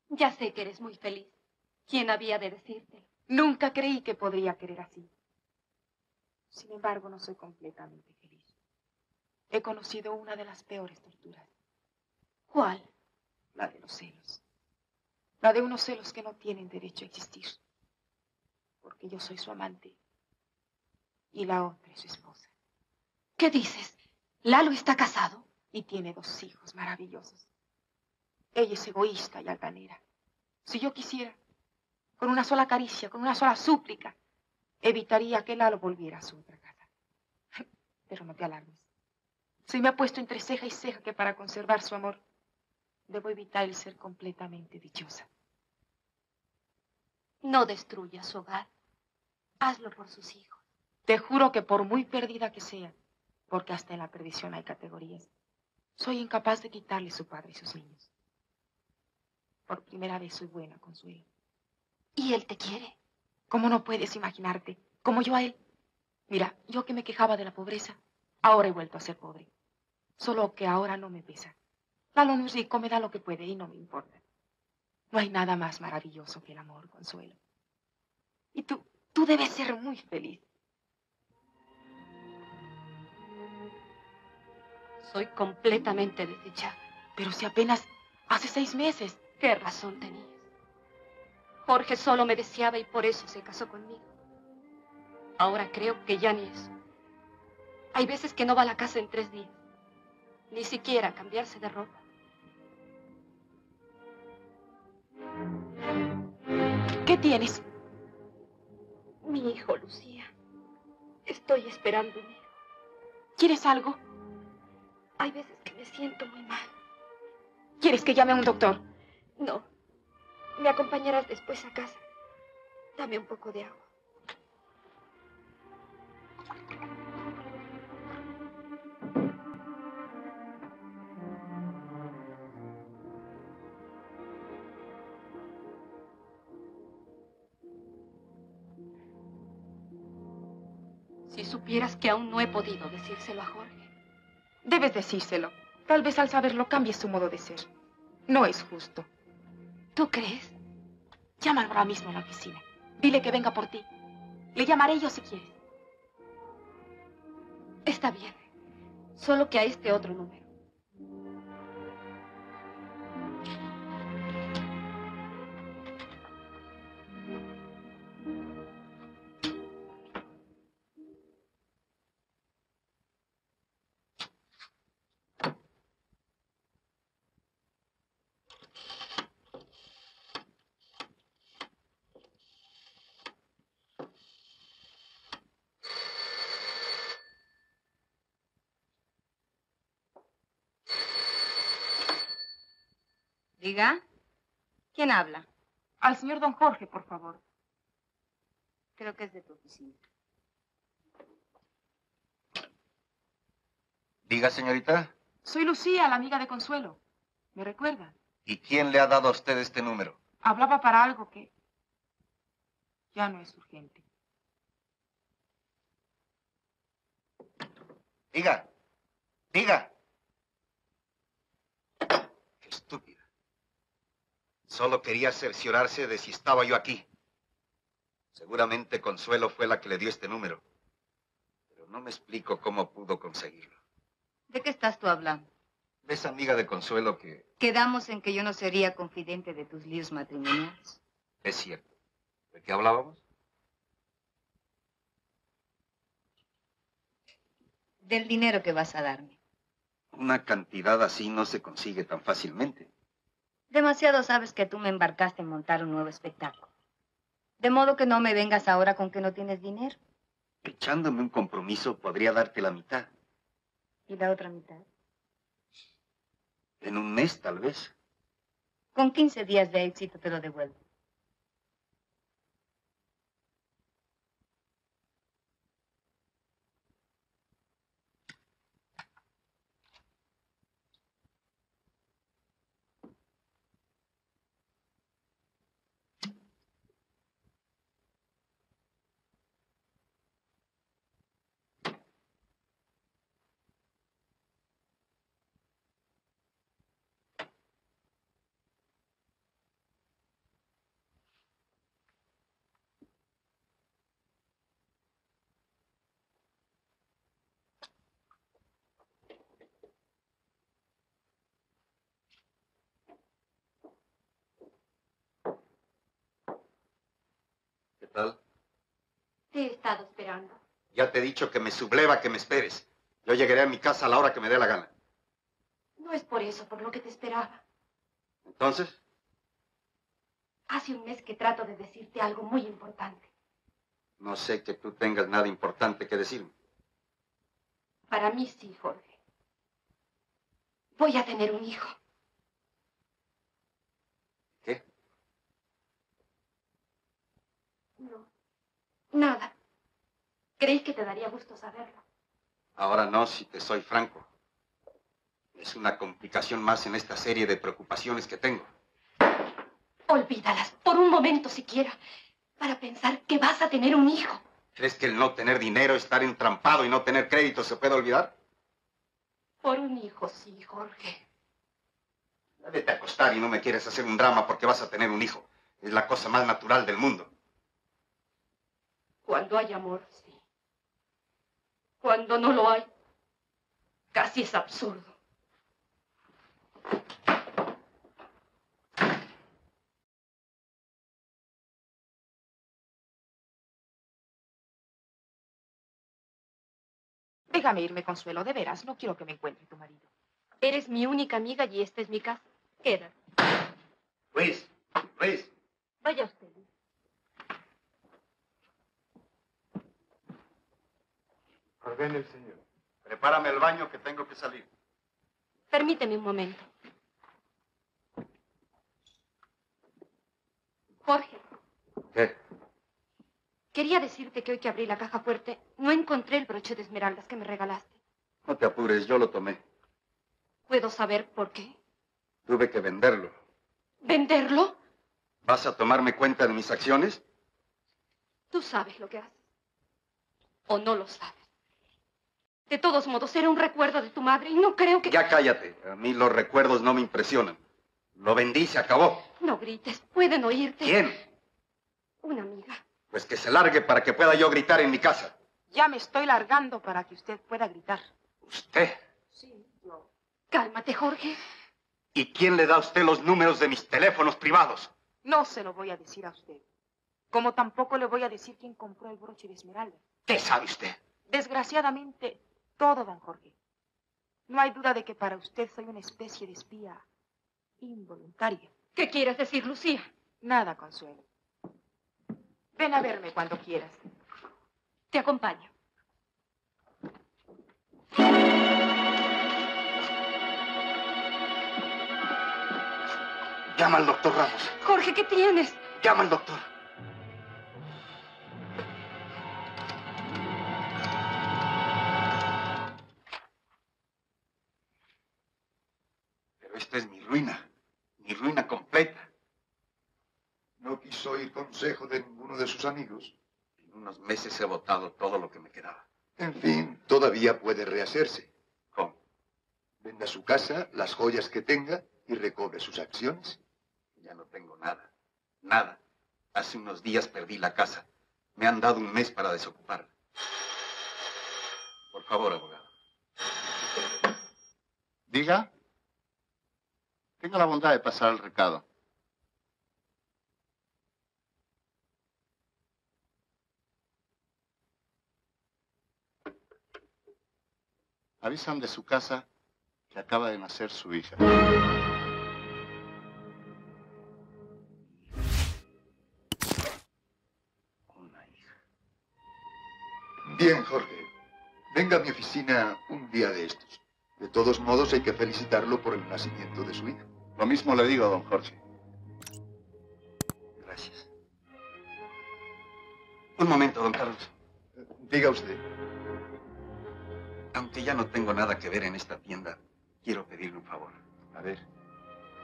Ya sé que eres muy feliz. ¿Quién había de decírtelo? Nunca creí que podría querer así. Sin embargo, no soy completamente feliz. He conocido una de las peores torturas. ¿Cuál? La de los celos. La de unos celos que no tienen derecho a existir. Porque yo soy su amante. Y la otra es su esposa. ¿Qué dices? Lalo está casado. Y tiene dos hijos maravillosos. Ella es egoísta y altanera. Si yo quisiera, con una sola caricia, con una sola súplica, evitaría que Lalo volviera a su otra casa. Pero no te alarmes. Se me ha puesto entre ceja y ceja que para conservar su amor, debo evitar el ser completamente dichosa. No destruyas su hogar. Hazlo por sus hijos. Te juro que por muy perdida que sea, porque hasta en la perdición hay categorías, soy incapaz de quitarle su padre y sus niños. Por primera vez soy buena con su hijo. ¿Y él te quiere? ¿Cómo no puedes imaginarte? Como yo a él. Mira, yo que me quejaba de la pobreza, ahora he vuelto a ser pobre. Solo que ahora no me pesa. Lalo no es rico, me da lo que puede y no me importa. No hay nada más maravilloso que el amor, Consuelo. Y tú, tú debes ser muy feliz. Soy completamente desdichada. Pero si apenas hace seis meses. ¿Qué razón tenías? Jorge solo me deseaba y por eso se casó conmigo. Ahora creo que ya ni eso. Hay veces que no va a la casa en tres días. Ni siquiera cambiarse de ropa. ¿Qué tienes? Mi hijo, Lucía. Estoy esperando un hijo. ¿Quieres algo? Hay veces que me siento muy mal. ¿Quieres que llame a un doctor? No. Me acompañarás después a casa. Dame un poco de agua. Si supieras que aún no he podido decírselo a Jorge. Debes decírselo. Tal vez al saberlo cambie su modo de ser. No es justo. ¿Tú crees? Llámalo ahora mismo a la oficina. Dile que venga por ti. Le llamaré yo si quieres. Está bien. Solo que a este otro número. Diga, ¿quién habla? Al señor don Jorge, por favor. Creo que es de tu oficina. Diga, señorita. Soy Lucía, la amiga de Consuelo. ¿Me recuerda? ¿Y quién le ha dado a usted este número? Hablaba para algo que ya no es urgente. Diga, diga. Qué estúpida. Solo quería cerciorarse de si estaba yo aquí. Seguramente Consuelo fue la que le dio este número. Pero no me explico cómo pudo conseguirlo. ¿De qué estás tú hablando? De esa amiga de Consuelo que... Quedamos en que yo no sería confidente de tus líos matrimoniales. Es cierto. ¿De qué hablábamos? Del dinero que vas a darme. Una cantidad así no se consigue tan fácilmente. Demasiado sabes que tú me embarcaste en montar un nuevo espectáculo. De modo que no me vengas ahora con que no tienes dinero. Echándome un compromiso podría darte la mitad. ¿Y la otra mitad? En un mes, tal vez. Con quince días de éxito te lo devuelvo. Te he estado esperando. Ya te he dicho que me subleva que me esperes. Yo llegaré a mi casa a la hora que me dé la gana. No es por eso, por lo que te esperaba. ¿Entonces? Hace un mes que trato de decirte algo muy importante. No sé que tú tengas nada importante que decirme. Para mí sí, Jorge. Voy a tener un hijo. Nada. Creí que te daría gusto saberlo. Ahora no, si te soy franco. Es una complicación más en esta serie de preocupaciones que tengo. Olvídalas, por un momento siquiera, para pensar que vas a tener un hijo. ¿Crees que el no tener dinero, estar entrampado y no tener crédito se puede olvidar? Por un hijo, sí, Jorge. Vete a acostar y no me quieres hacer un drama porque vas a tener un hijo. Es la cosa más natural del mundo. Cuando hay amor, sí. Cuando no lo hay, casi es absurdo. Déjame irme, Consuelo, de veras. No quiero que me encuentre tu marido. Eres mi única amiga y esta es mi casa. Quédate. Luis, Luis. Vaya usted. Ordene el señor. Prepárame el baño que tengo que salir. Permíteme un momento. Jorge. ¿Qué? Quería decirte que hoy que abrí la caja fuerte, no encontré el broche de esmeraldas que me regalaste. No te apures, yo lo tomé. ¿Puedo saber por qué? Tuve que venderlo. ¿Venderlo? ¿Vas a tomarme cuenta de mis acciones? Tú sabes lo que haces. O no lo sabes. De todos modos, era un recuerdo de tu madre y no creo que... Ya cállate. A mí los recuerdos no me impresionan. Lo vendí, se acabó. No grites, pueden oírte. ¿Quién? Una amiga. Pues que se largue para que pueda yo gritar en mi casa. Ya me estoy largando para que usted pueda gritar. ¿Usted? Sí, no. Cálmate, Jorge. ¿Y quién le da a usted los números de mis teléfonos privados? No se lo voy a decir a usted. Como tampoco le voy a decir quién compró el broche de esmeralda. ¿Qué sabe usted? Desgraciadamente... Todo, don Jorge. No hay duda de que para usted soy una especie de espía involuntaria. ¿Qué quieres decir, Lucía? Nada, Consuelo. Ven a verme cuando quieras. Te acompaño. Llama al doctor Ramos. Jorge, ¿qué tienes? Llama al doctor. Pero esta es mi ruina, mi ruina completa. No quiso oír consejo de ninguno de sus amigos. En unos meses he botado todo lo que me quedaba. En fin, todavía puede rehacerse. ¿Cómo? Venda su casa, las joyas que tenga y recobre sus acciones. Ya no tengo nada. Nada. Hace unos días perdí la casa. Me han dado un mes para desocuparla. Por favor, abogado. Diga. Tenga la bondad de pasar el recado. Avisan de su casa que acaba de nacer su hija. Una hija. Bien, Jorge. Venga a mi oficina un día de estos. De todos modos, hay que felicitarlo por el nacimiento de su hija. Lo mismo le digo a don Jorge. Gracias. Un momento, don Carlos. Diga usted. Aunque ya no tengo nada que ver en esta tienda, quiero pedirle un favor. A ver.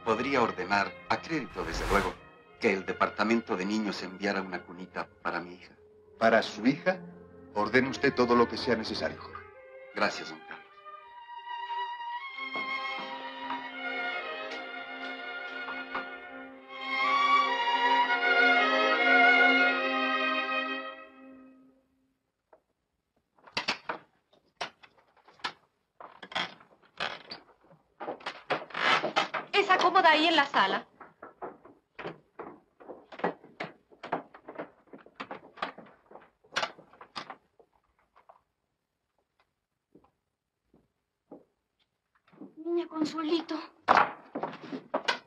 ¿Podría ordenar, a crédito desde luego, que el departamento de niños enviara una cunita para mi hija? ¿Para su hija? Ordene usted todo lo que sea necesario, Jorge. Gracias, don Carlos. Ahí en la sala. Niña Consuelito.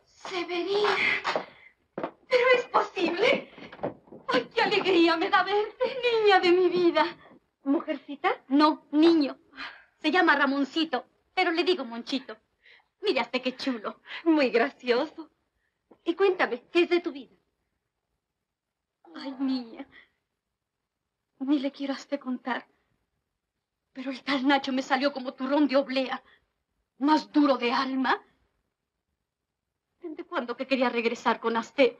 Severín. ¿Pero es posible? ¡Ay, qué alegría me da verte, niña de mi vida! ¿Mujercita? No, niño. Se llama Ramoncito, pero le digo Monchito. Miraste qué chulo, muy gracioso. Y cuéntame, ¿qué es de tu vida? Ay, niña, ni le quiero hasta contar. Pero el tal Nacho me salió como turrón de oblea, más duro de alma. ¿Desde cuándo que quería regresar con Asté?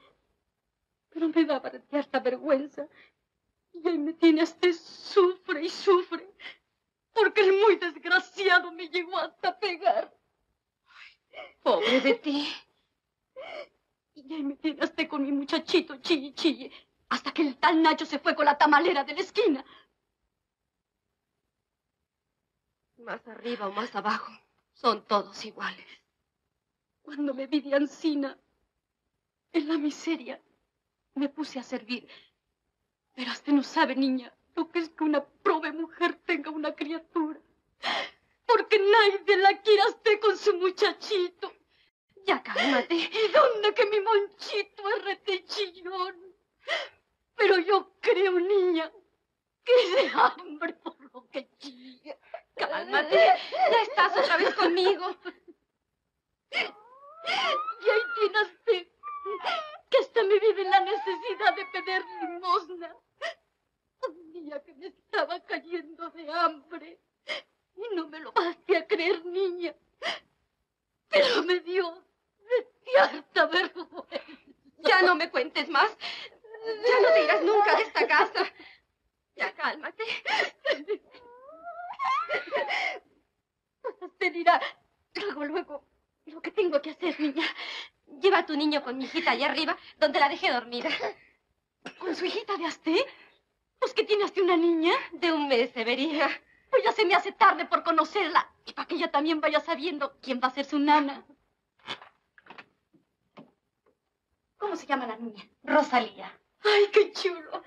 Pero me daba cierta vergüenza. Y ahí me tiene Asté, sufre y sufre. Porque el muy desgraciado me llegó hasta pegar. Pobre de ti. Y ahí me tiraste con mi muchachito, chille, chille, hasta que el tal Nacho se fue con la tamalera de la esquina. Más arriba o más abajo, son todos iguales. Cuando me vi de ancina, en la miseria, me puse a servir. Pero hasta no sabe, niña, lo que es que una pobre mujer tenga una criatura. Porque nadie la quiere usted con su muchachito. Ya cálmate. ¿Y dónde que mi Monchito es retechillón? Pero yo creo, niña, que es de hambre por lo que chilla. Cálmate. Ya estás otra vez conmigo. Y ahí tiene usted que hasta me vive la necesidad de pedir limosna. Un día que me estaba cayendo de hambre. Y no me lo baste a creer, niña. Pero me dio de cierta vergüenza. Ya no me cuentes más. Ya no te irás nunca de esta casa. Ya cálmate. Pues te dirá luego, luego, lo que tengo que hacer, niña. Lleva a tu niño con mi hijita allá arriba, donde la dejé dormida. ¿Con su hijita de Asté? Pues que tiene Asté una niña de un mes, Severina. Pues ya se me hace tarde por conocerla. Y para que ella también vaya sabiendo quién va a ser su nana. ¿Cómo se llama la niña? Rosalía. ¡Ay, qué chulo!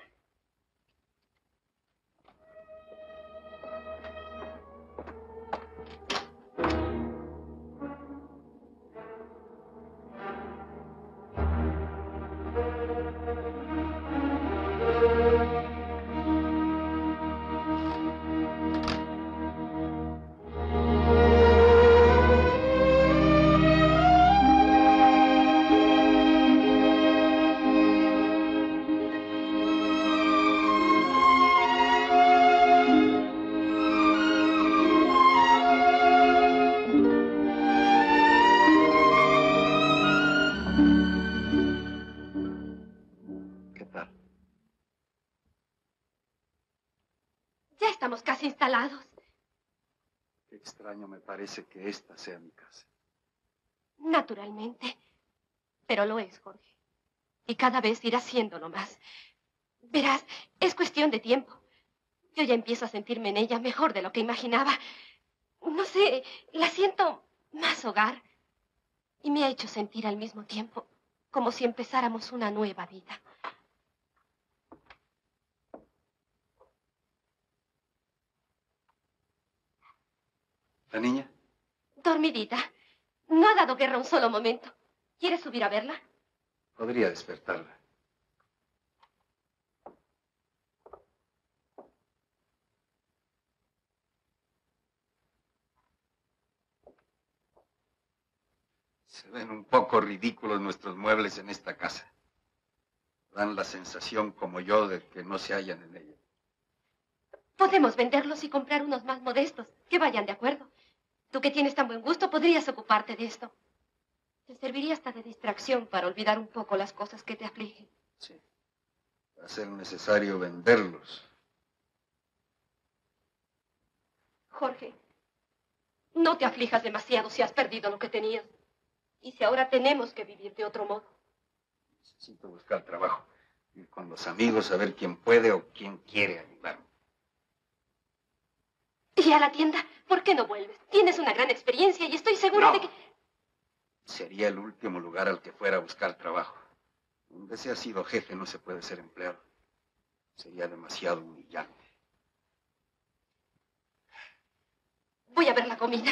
Ya estamos casi instalados. Qué extraño me parece que esta sea mi casa. Naturalmente. Pero lo es, Jorge. Y cada vez irá siéndolo más. Verás, es cuestión de tiempo. Yo ya empiezo a sentirme en ella mejor de lo que imaginaba. No sé, la siento más hogar. Y me ha hecho sentir al mismo tiempo como si empezáramos una nueva vida. ¿La niña? Dormidita. No ha dado guerra un solo momento. ¿Quieres subir a verla? Podría despertarla. Se ven un poco ridículos nuestros muebles en esta casa. Dan la sensación, como yo, de que no se hallan en ella. Podemos venderlos y comprar unos más modestos, que vayan de acuerdo. Tú que tienes tan buen gusto, podrías ocuparte de esto. Te serviría hasta de distracción para olvidar un poco las cosas que te afligen. Sí. Va a ser necesario venderlos. Jorge, no te aflijas demasiado si has perdido lo que tenías. Y si ahora tenemos que vivir de otro modo. Necesito buscar trabajo. Ir con los amigos a ver quién puede o quién quiere ayudarme. ¿Y a la tienda? ¿Por qué no vuelves? Tienes una gran experiencia y estoy segura no. de que... Sería el último lugar al que fuera a buscar trabajo. Donde se ha sido jefe no se puede ser empleado. Sería demasiado humillante. Voy a ver la comida.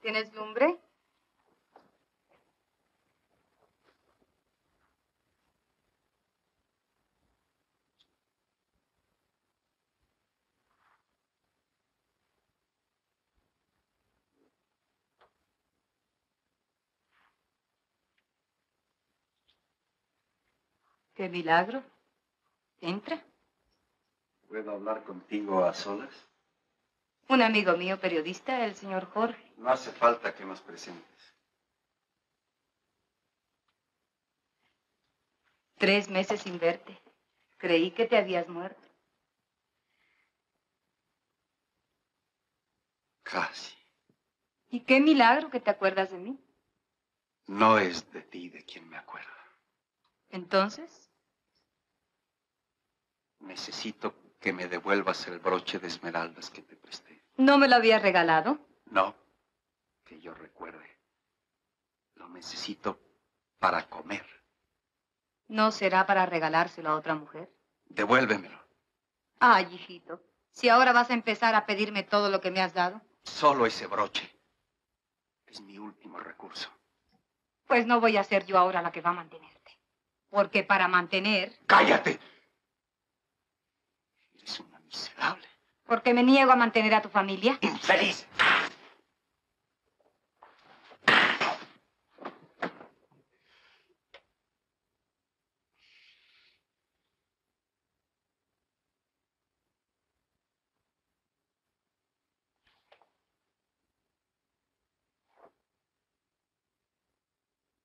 ¿Tienes lumbre? ¡Qué milagro! Entra. ¿Puedo hablar contigo a solas? Un amigo mío periodista, el señor Jorge. No hace falta que nos presentes. Tres meses sin verte. Creí que te habías muerto. Casi. ¿Y qué milagro que te acuerdas de mí? No es de ti de quien me acuerdo. ¿Entonces? Necesito que me devuelvas el broche de esmeraldas que te presté. ¿No me lo habías regalado? No, que yo recuerde. Lo necesito para comer. ¿No será para regalárselo a otra mujer? Devuélvemelo. Ay, hijito, si ahora vas a empezar a pedirme todo lo que me has dado. Solo ese broche. Es mi último recurso. Pues no voy a ser yo ahora la que va a mantenerte. Porque para mantener... ¡Cállate! Es una miserable. ¿Por qué me niego a mantener a tu familia? ¡Infeliz!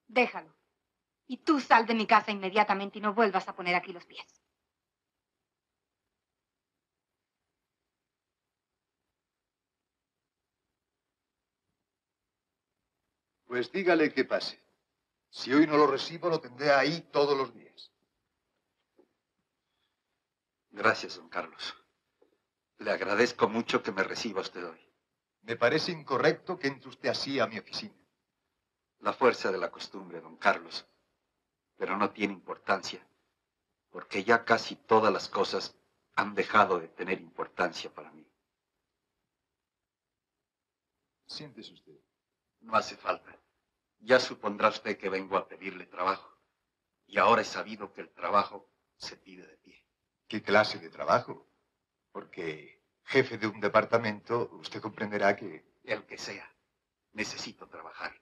Déjalo. Y tú sal de mi casa inmediatamente y no vuelvas a poner aquí los pies. Pues dígale que pase. Si hoy no lo recibo, lo tendré ahí todos los días. Gracias, don Carlos. Le agradezco mucho que me reciba usted hoy. Me parece incorrecto que entre usted así a mi oficina. La fuerza de la costumbre, don Carlos. Pero no tiene importancia, porque ya casi todas las cosas han dejado de tener importancia para mí. Siéntese usted. No hace falta. Ya supondrá usted que vengo a pedirle trabajo. Y ahora he sabido que el trabajo se pide de pie. ¿Qué clase de trabajo? Porque jefe de un departamento, usted comprenderá que... El que sea. Necesito trabajar.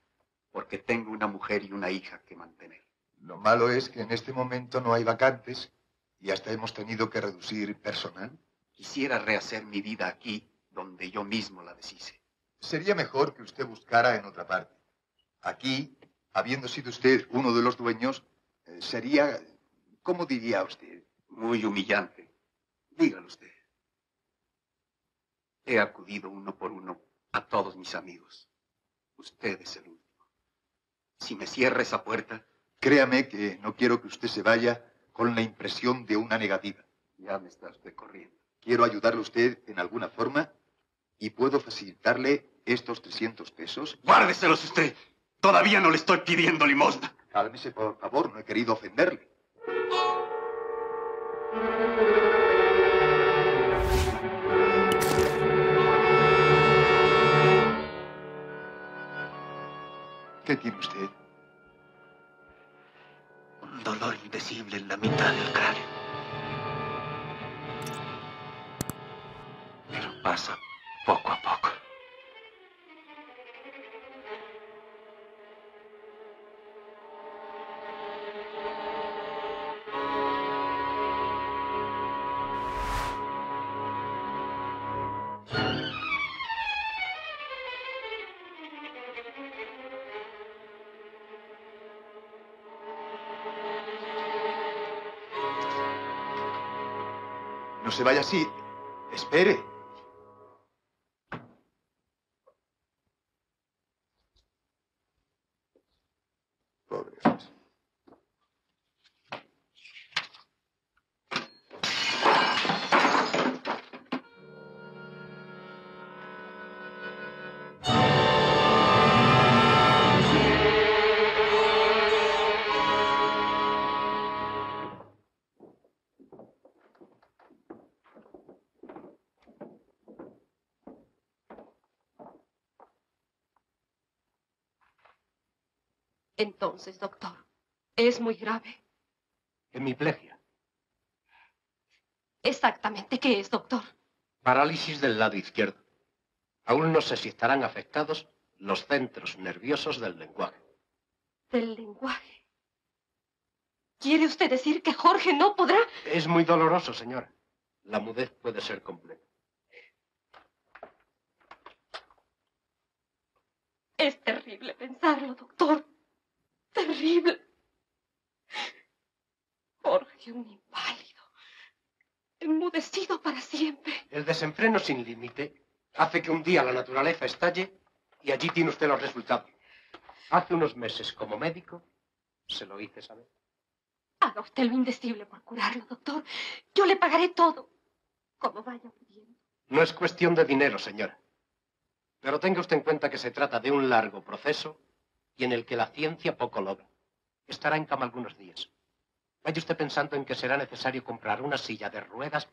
Porque tengo una mujer y una hija que mantener. Lo malo es que en este momento no hay vacantes y hasta hemos tenido que reducir personal. Quisiera rehacer mi vida aquí, donde yo mismo la deshice. Sería mejor que usted buscara en otra parte. Aquí, habiendo sido usted uno de los dueños, eh, sería, ¿cómo diría usted? Muy humillante. Dígalo usted. He acudido uno por uno a todos mis amigos. Usted es el último. Si me cierra esa puerta, créame que no quiero que usted se vaya con la impresión de una negativa. Ya me está usted corriendo. Quiero ayudarle a usted en alguna forma y puedo facilitarle estos trescientos pesos. ¡Guárdeselos usted! Todavía no le estoy pidiendo limosna. Cálmese, por favor. No he querido ofenderle. ¿Qué tiene usted? Un dolor indecible en la mitad del cráneo. Pero pasa poco a poco. No se vaya así. Espere. Pobre hombre. Entonces, doctor, es muy grave. Hemiplegia. Exactamente, ¿qué es, doctor? Parálisis del lado izquierdo. Aún no sé si estarán afectados los centros nerviosos del lenguaje. ¿Del lenguaje? ¿Quiere usted decir que Jorge no podrá...? Es muy doloroso, señora. La mudez puede ser completa. Es terrible pensarlo, doctor. Terrible. Jorge, un inválido. Enmudecido para siempre. El desenfreno sin límite hace que un día la naturaleza estalle y allí tiene usted los resultados. Hace unos meses, como médico, se lo hice saber. Haga usted lo indecible por curarlo, doctor. Yo le pagaré todo, como vaya pudiendo. No es cuestión de dinero, señora. Pero tenga usted en cuenta que se trata de un largo proceso y en el que la ciencia poco logra. Estará en cama algunos días. Vaya usted pensando en que será necesario comprar una silla de ruedas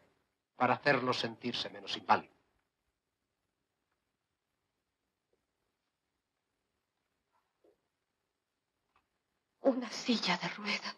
para hacerlo sentirse menos inválido. Una silla de ruedas.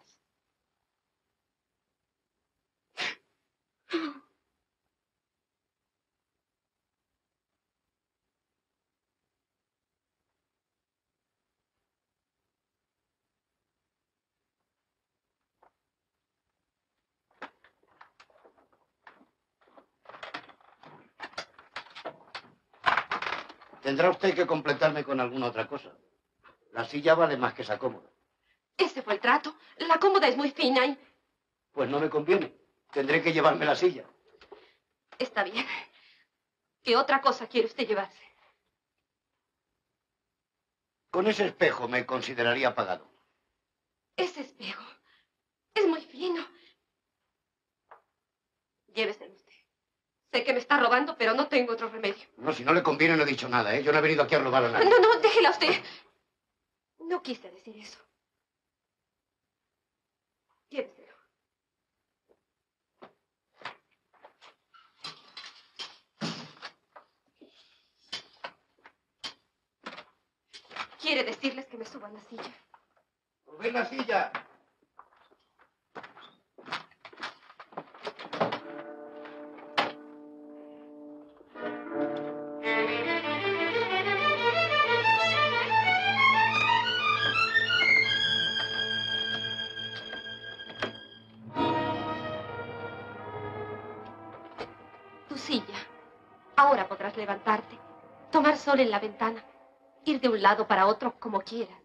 Tendrá usted que completarme con alguna otra cosa. La silla vale más que esa cómoda. Ese fue el trato. La cómoda es muy fina y... Pues no me conviene. Tendré que llevarme la silla. Está bien. ¿Qué otra cosa quiere usted llevarse? Con ese espejo me consideraría pagado. Ese espejo es muy fino. Lléveselo usted. Sé que me está robando, pero no tengo otro remedio. No, si no le conviene no he dicho nada, ¿eh? Yo no he venido aquí a robar a nadie. No, no, déjela usted. No quise decir eso. Lléveselo. Quiere decirles que me suban la silla. ¡Subid la silla! Ahora podrás levantarte, tomar sol en la ventana, ir de un lado para otro como quieras.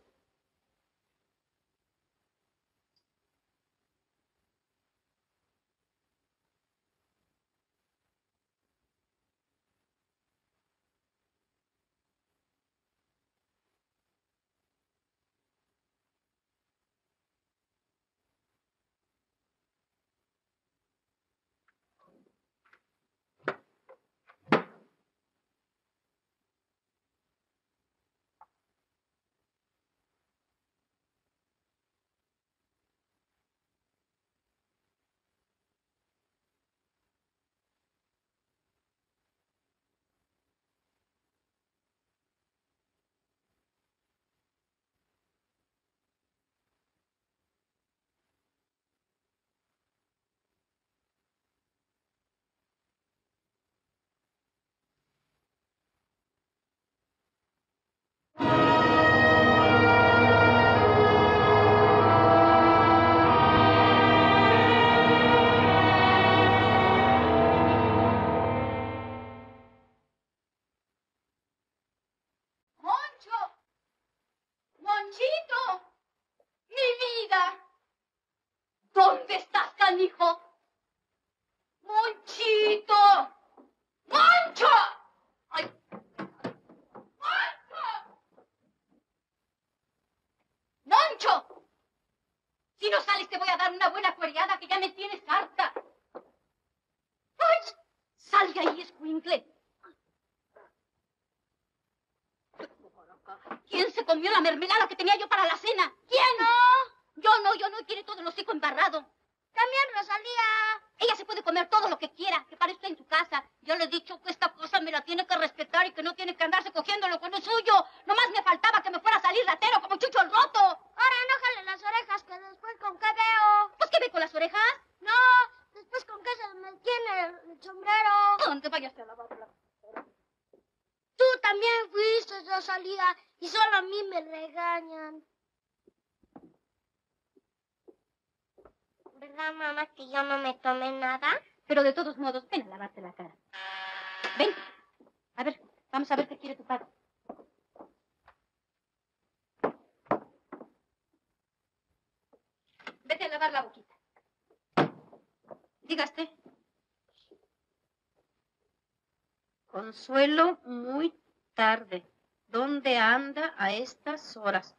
Consuelo, muy tarde. ¿Dónde anda a estas horas?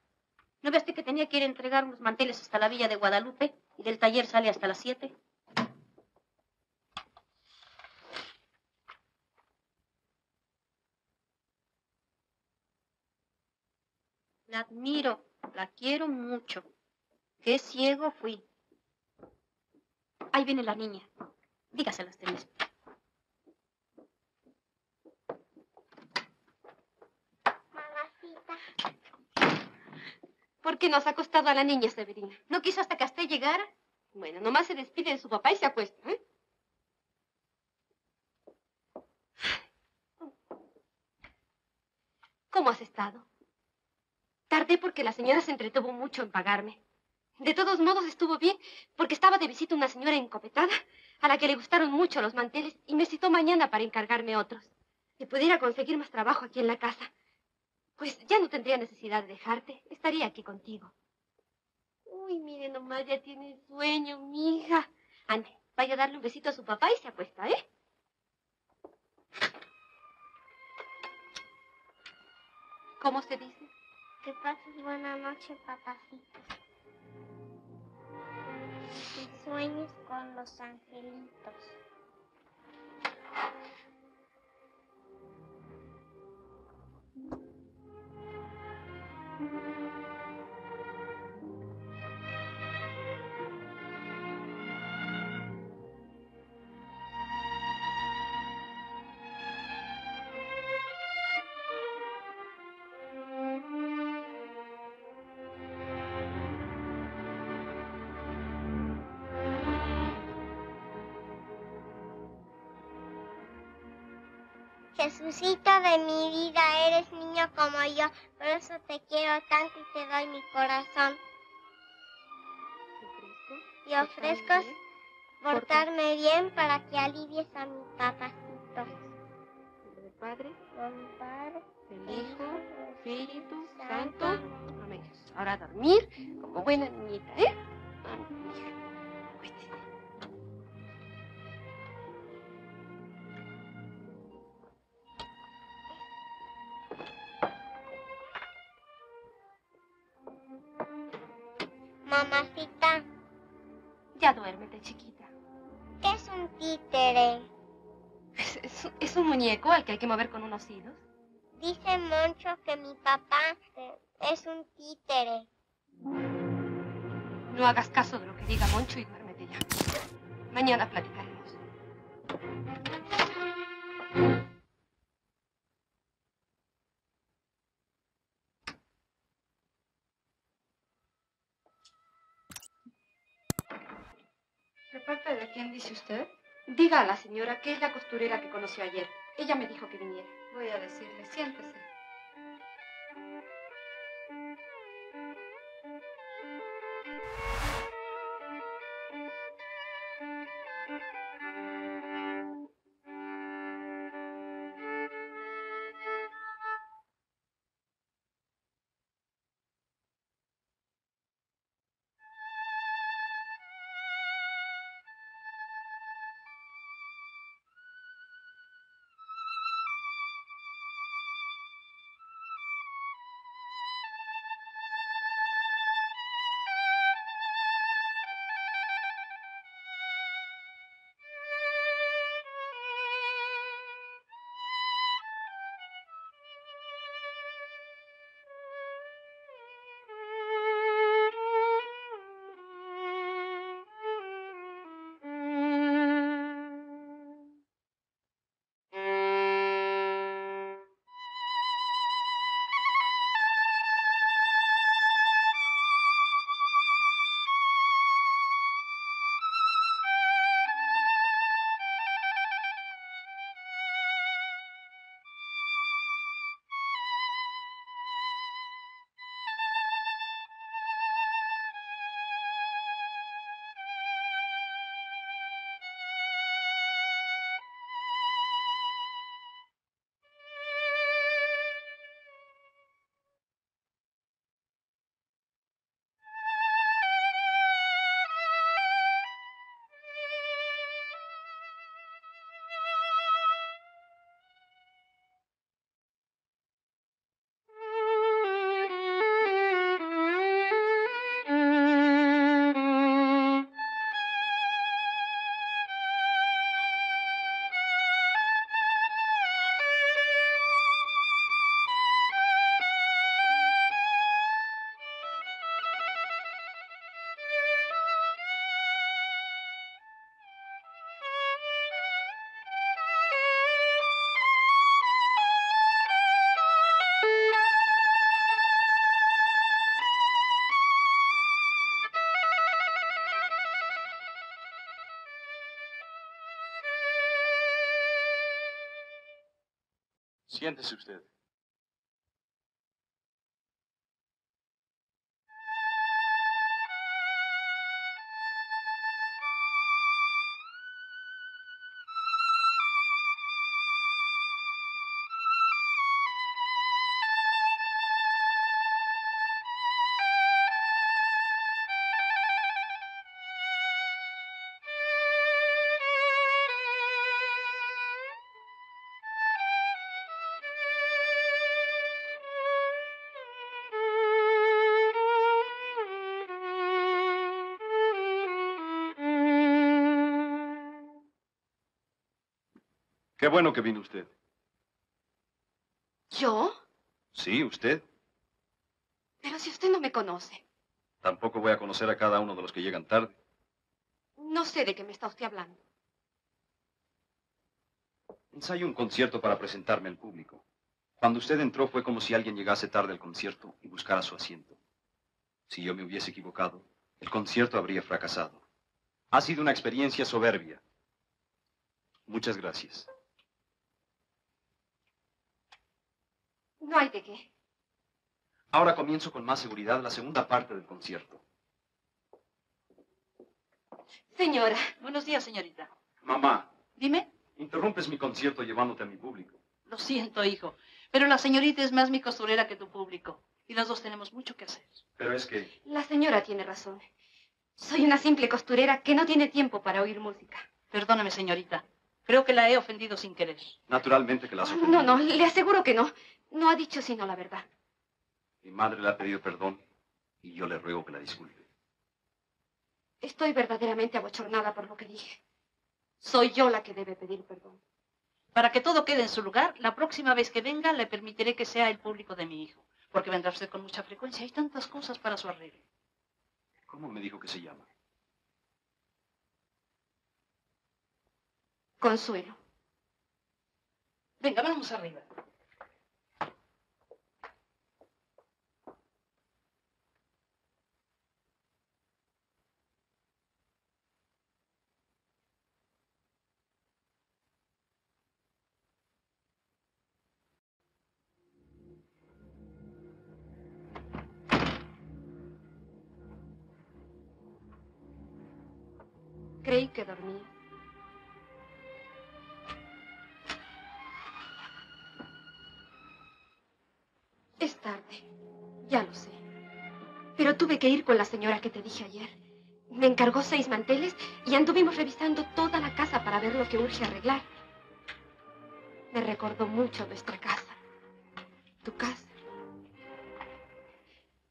¿No viste que tenía que ir a entregar unos manteles hasta la villa de Guadalupe y del taller sale hasta las siete? La admiro, la quiero mucho. Qué ciego fui. Ahí viene la niña. Dígaselas de mí. ¿Por qué nos ha acostado a la niña, Severina? ¿No quiso hasta que hasta llegara? Bueno, nomás se despide de su papá y se acuesta, ¿eh? ¿Cómo has estado? Tardé porque la señora se entretuvo mucho en pagarme. De todos modos estuvo bien porque estaba de visita una señora encopetada a la que le gustaron mucho los manteles y me citó mañana para encargarme otros. Si pudiera conseguir más trabajo aquí en la casa, pues ya no tendría necesidad de dejarte. Estaría aquí contigo. Uy, mire nomás, ya tiene sueño, mija. Ande, vaya a darle un besito a su papá y se acuesta, ¿eh? ¿Cómo se dice? Que pases buena noche, papacito. Y sueñes con los angelitos. Jesucito de mi vida, eres niño como yo, por eso te quiero tanto y te doy mi corazón. Y ofrezco portarme bien para que alivies a mi papacito. Padre, del Hijo, Espíritu Santo. Amén. Ahora a dormir como buena niñita, ¿eh? A dormir. Cuéntese. Mamacita. Ya duérmete, chiquita. ¿Qué es un títere? Es, es, es un muñeco al que hay que mover con unos hilos. Dice Moncho que mi papá es un títere. No hagas caso de lo que diga Moncho y duérmete ya. Mañana platicaremos. ¿Parte de quién dice usted? Diga a la señora que es la costurera que conoció ayer. Ella me dijo que viniera. Voy a decirle, siéntese. Siéntese usted. Qué bueno que vino usted. ¿Yo? Sí, usted. Pero si usted no me conoce. Tampoco voy a conocer a cada uno de los que llegan tarde. No sé de qué me está usted hablando. Ensayo un concierto para presentarme al público. Cuando usted entró fue como si alguien llegase tarde al concierto y buscara su asiento. Si yo me hubiese equivocado, el concierto habría fracasado. Ha sido una experiencia soberbia. Muchas gracias. No hay de qué. Ahora comienzo con más seguridad la segunda parte del concierto. Señora. Buenos días, señorita. Mamá. Dime. Interrumpes mi concierto llevándote a mi público. Lo siento, hijo, pero la señorita es más mi costurera que tu público. Y las dos tenemos mucho que hacer. Pero es que... La señora tiene razón. Soy una simple costurera que no tiene tiempo para oír música. Perdóname, señorita. Creo que la he ofendido sin querer. Naturalmente que la has ofendido. No, no, le aseguro que no. No ha dicho sino la verdad. Mi madre le ha pedido perdón y yo le ruego que la disculpe. Estoy verdaderamente abochornada por lo que dije. Soy yo la que debe pedir perdón. Para que todo quede en su lugar, la próxima vez que venga le permitiré que sea el público de mi hijo. Porque vendrá usted con mucha frecuencia. Hay tantas cosas para su arreglo. ¿Cómo me dijo que se llama? Consuelo. Venga, vamos arriba. Creí que dormía. Es tarde, ya lo sé. Pero tuve que ir con la señora que te dije ayer. Me encargó seis manteles y anduvimos revisando toda la casa para ver lo que urge arreglar. Me recordó mucho nuestra casa. Tu casa.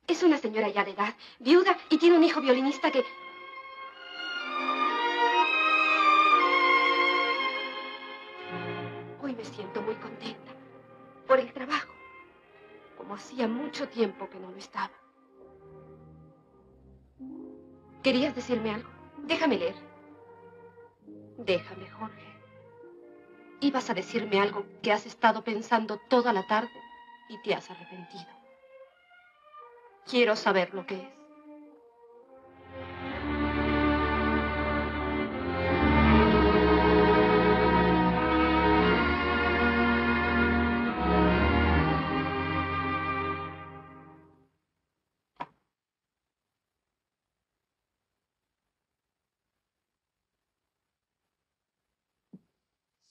Es una señora ya de edad, viuda, y tiene un hijo violinista que... Me siento muy contenta por el trabajo, como hacía mucho tiempo que no lo estaba. ¿Querías decirme algo? Déjame leer. Déjame, Jorge. Ibas a decirme algo que has estado pensando toda la tarde y te has arrepentido. Quiero saber lo que es.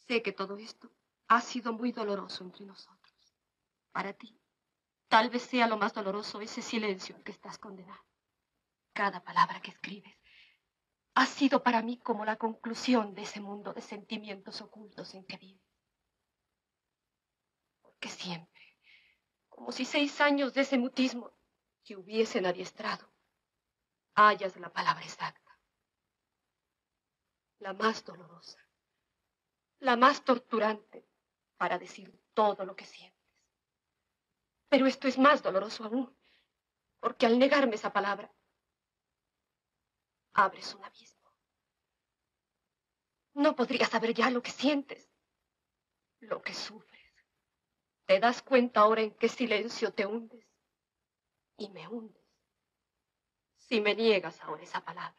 Sé que todo esto ha sido muy doloroso entre nosotros. Para ti, tal vez sea lo más doloroso ese silencio al que estás condenado. Cada palabra que escribes ha sido para mí como la conclusión de ese mundo de sentimientos ocultos en que vives. Porque siempre, como si seis años de ese mutismo te hubiesen adiestrado, hallas la palabra exacta, la más dolorosa. La más torturante para decir todo lo que sientes. Pero esto es más doloroso aún, porque al negarme esa palabra, abres un abismo. No podrías saber ya lo que sientes, lo que sufres. Te das cuenta ahora en qué silencio te hundes y me hundes si me niegas ahora esa palabra.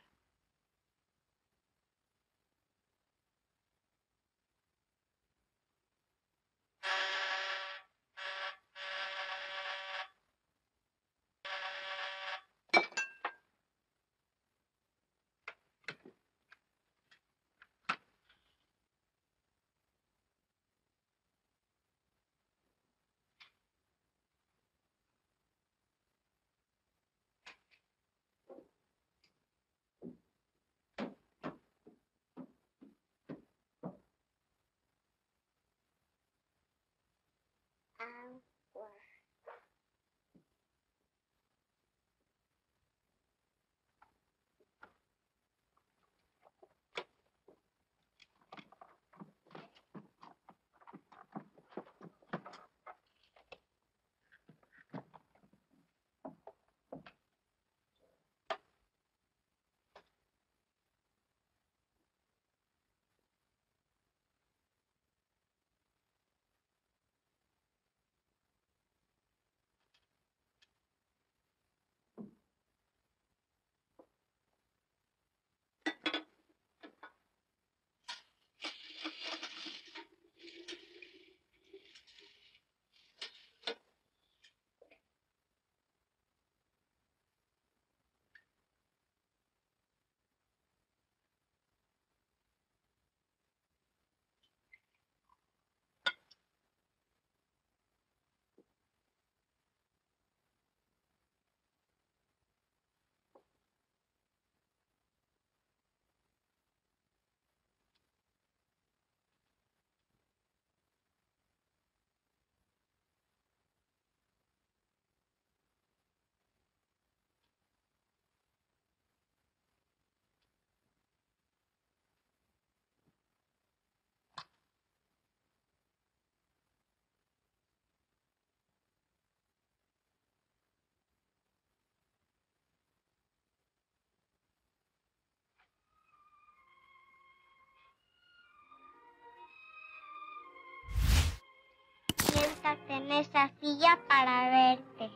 sentabas en esa silla para verte.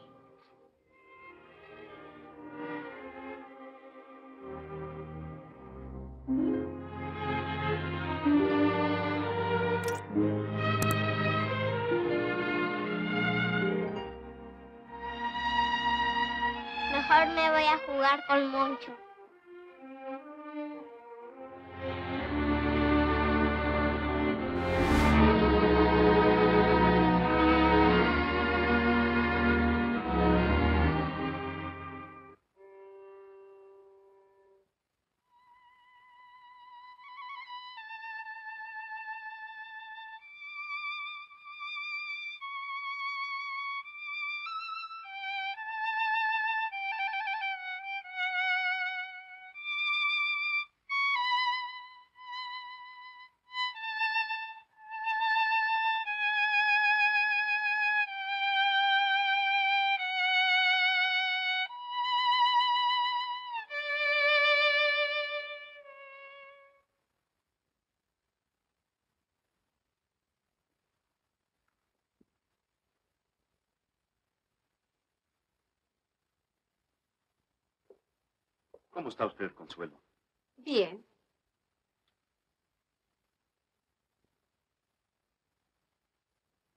Mejor me voy a jugar con Moncho. ¿Cómo está usted, Consuelo? Bien.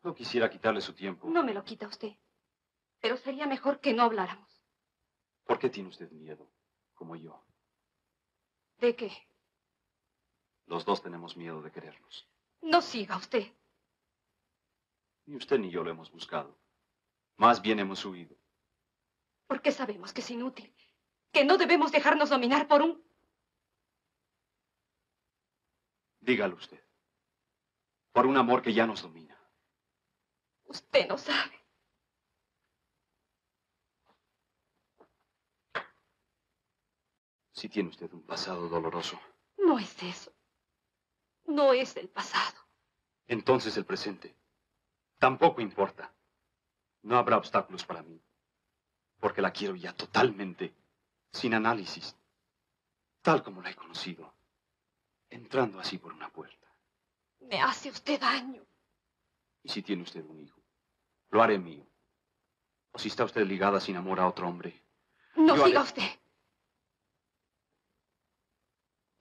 No quisiera quitarle su tiempo. No me lo quita usted. Pero sería mejor que no habláramos. ¿Por qué tiene usted miedo, como yo? ¿De qué? Los dos tenemos miedo de querernos. No siga usted. Ni usted ni yo lo hemos buscado. Más bien hemos huido. Porque sabemos que es inútil. Que no debemos dejarnos dominar por un... Dígalo usted. Por un amor que ya nos domina. Usted no sabe. Sí tiene usted un pasado doloroso. No es eso. No es el pasado. Entonces el presente. Tampoco importa. No habrá obstáculos para mí. Porque la quiero ya totalmente. Sin análisis, tal como la he conocido, entrando así por una puerta. Me hace usted daño. Y si tiene usted un hijo, lo haré mío. O si está usted ligada sin amor a otro hombre. No siga usted.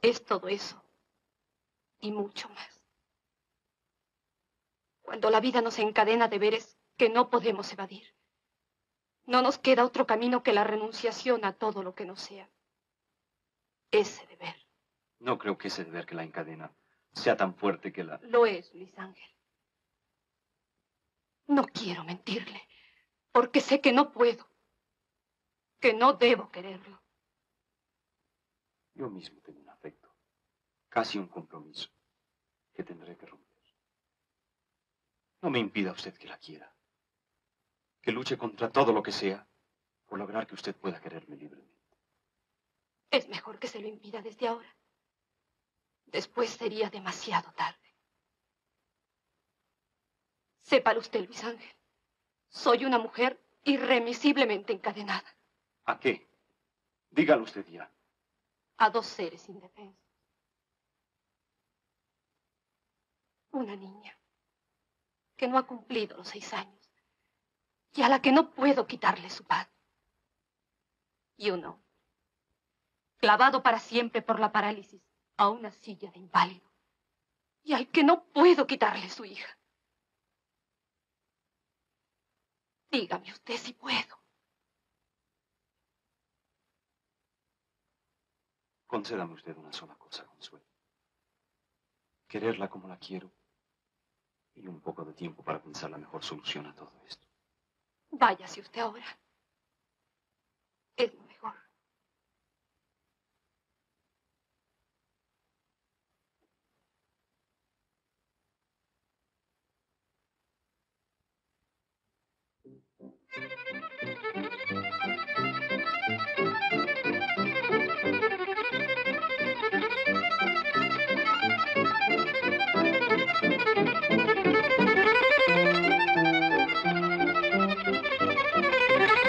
Es todo eso. Y mucho más. Cuando la vida nos encadena deberes que no podemos evadir. No nos queda otro camino que la renunciación a todo lo que no sea. Ese deber. No creo que ese deber que la encadena sea tan fuerte que la... Lo es, Luis Ángel. No quiero mentirle, porque sé que no puedo. Que no debo quererlo. Yo mismo tengo un afecto, casi un compromiso, que tendré que romper. No me impida usted que la quiera. Que luche contra todo lo que sea por lograr que usted pueda quererme libremente. Es mejor que se lo impida desde ahora. Después sería demasiado tarde. Sépalo usted, Luis Ángel. Soy una mujer irremisiblemente encadenada. ¿A qué? Dígalo usted ya. A dos seres indefensos. Una niña que no ha cumplido los seis años. Y a la que no puedo quitarle su paz. Y uno, clavado para siempre por la parálisis a una silla de inválido. Y al que no puedo quitarle su hija. Dígame usted si puedo. Concédame usted una sola cosa, Consuelo. Quererla como la quiero. Y un poco de tiempo para pensar la mejor solución a todo esto. Váyase usted ahora. Es lo mejor. Thank you.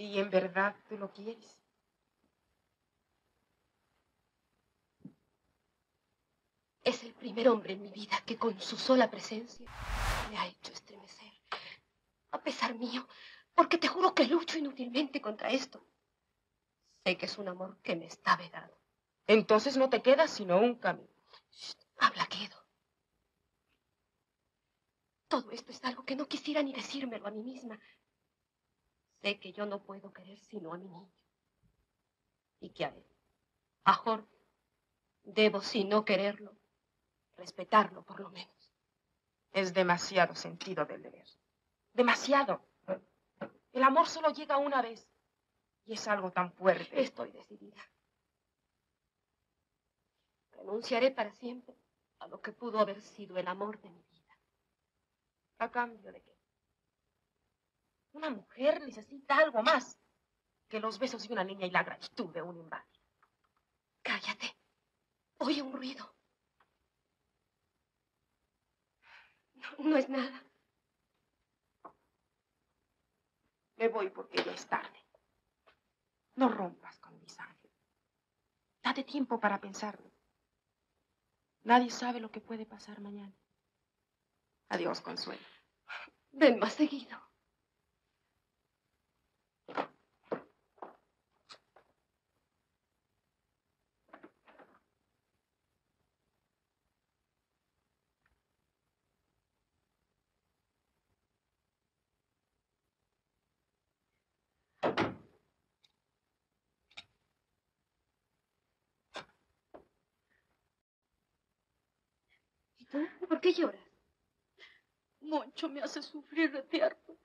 ¿Y en verdad tú lo quieres? Es el primer hombre en mi vida que con su sola presencia me ha hecho estremecer. A pesar mío, porque te juro que lucho inútilmente contra esto. Sé que es un amor que me está vedado. Entonces no te queda sino un camino. Shh, habla quedo. Todo esto es algo que no quisiera ni decírmelo a mí misma. Sé que yo no puedo querer sino a mi niño. ¿Y qué haré? A Jorge debo, si no quererlo, respetarlo por lo menos. Es demasiado sentido del deber. Demasiado. El amor solo llega una vez. Y es algo tan fuerte. Estoy decidida. Renunciaré para siempre a lo que pudo haber sido el amor de mi vida. ¿A cambio de qué? Una mujer necesita algo más que los besos de una niña y la gratitud de un inválido. Cállate. Oye un ruido. No, no es nada. Me voy porque ya es tarde. No rompas con Luis Ángel. Date tiempo para pensarlo. Nadie sabe lo que puede pasar mañana. Adiós, Consuelo. Ven más seguido. ¿Por qué lloras? Moncho me hace sufrir de tierno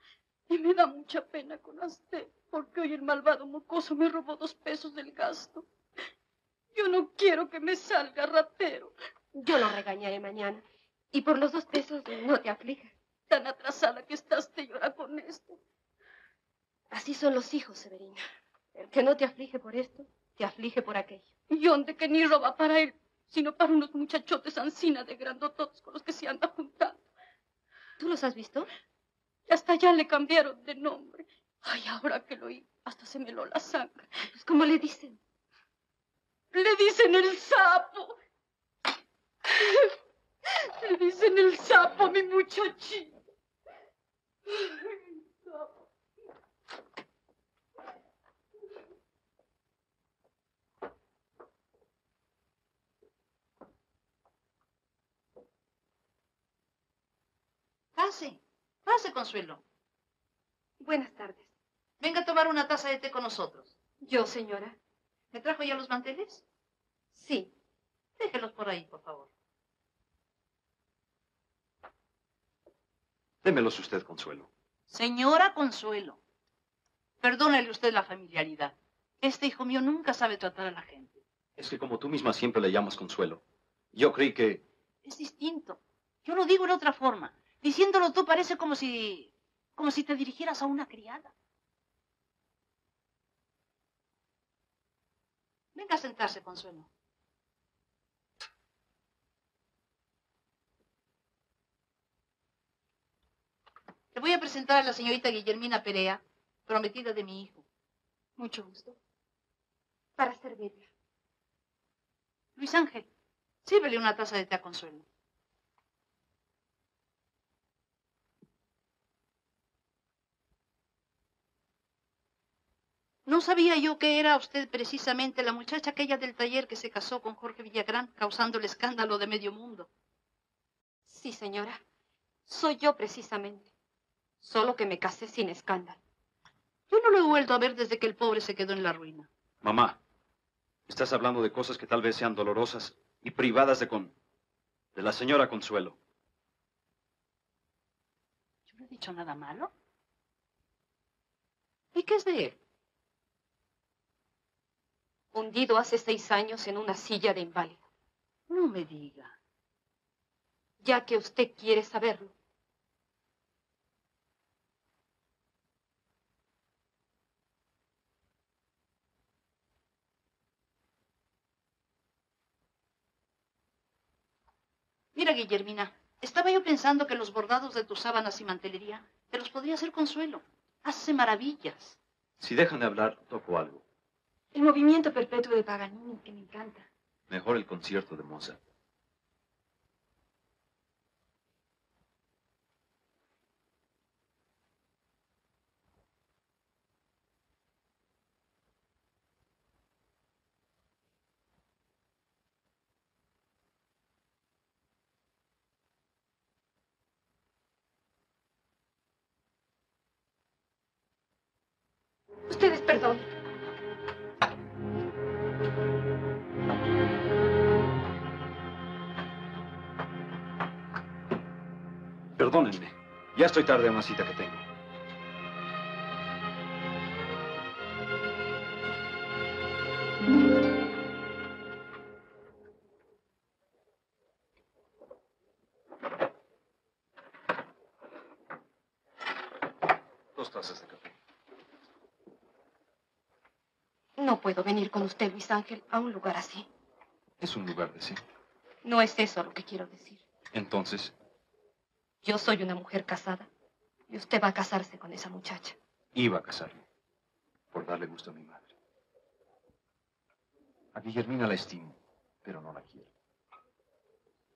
y me da mucha pena con usted, porque hoy el malvado mocoso me robó dos pesos del gasto. Yo no quiero que me salga ratero. Yo lo regañaré mañana y por los dos pesos no te aflijas. Tan atrasada que estás te llora con esto. Así son los hijos, Severina. El que no te aflige por esto, te aflige por aquello. Y donde que ni roba para él, sino para unos muchachotes ansina de grandototes con los que se anda juntando. ¿Tú los has visto? Y hasta ya le cambiaron de nombre. Ay, ahora que lo oí, hasta se me heló la sangre. Pues ¿cómo le dicen? ¡Le dicen el sapo! ¡Le dicen el sapo a mi muchachito! ¡El sapo! Pase, pase, Consuelo. Buenas tardes. Venga a tomar una taza de té con nosotros. ¿Yo, señora? ¿Me trajo ya los manteles? Sí. Déjelos por ahí, por favor. Démelos usted, Consuelo. Señora Consuelo, perdónele usted la familiaridad. Este hijo mío nunca sabe tratar a la gente. Es que como tú misma siempre le llamas Consuelo, yo creí que... Es distinto. Yo lo digo de otra forma. Diciéndolo tú parece como si... como si te dirigieras a una criada. Venga a sentarse, Consuelo. Te voy a presentar a la señorita Guillermina Perea, prometida de mi hijo. Mucho gusto. Para servirla. Luis Ángel, sírvele una taza de té a Consuelo. No sabía yo que era usted precisamente la muchacha aquella del taller que se casó con Jorge Villagrán, causando el escándalo de medio mundo. Sí, señora. Soy yo precisamente. Solo que me casé sin escándalo. Yo no lo he vuelto a ver desde que el pobre se quedó en la ruina. Mamá, estás hablando de cosas que tal vez sean dolorosas y privadas de con... de la señora Consuelo. ¿Yo no he dicho nada malo? ¿Y qué es de él? Hundido hace seis años en una silla de inválido. No me diga. Ya que usted quiere saberlo. Mira, Guillermina, estaba yo pensando que los bordados de tus sábanas y mantelería te los podría hacer Consuelo. Hace maravillas. Si dejan de hablar, toco algo. El movimiento perpetuo de Paganini, que me encanta. Mejor el concierto de Mozart. Ustedes, perdón. Perdónenme. Ya estoy tarde a una cita que tengo. Dos tazas de café. No puedo venir con usted, Luis Ángel, a un lugar así. Es un lugar de sí. No es eso lo que quiero decir. Entonces... Yo soy una mujer casada y usted va a casarse con esa muchacha. Iba a casarme por darle gusto a mi madre. A Guillermina la estimo, pero no la quiero.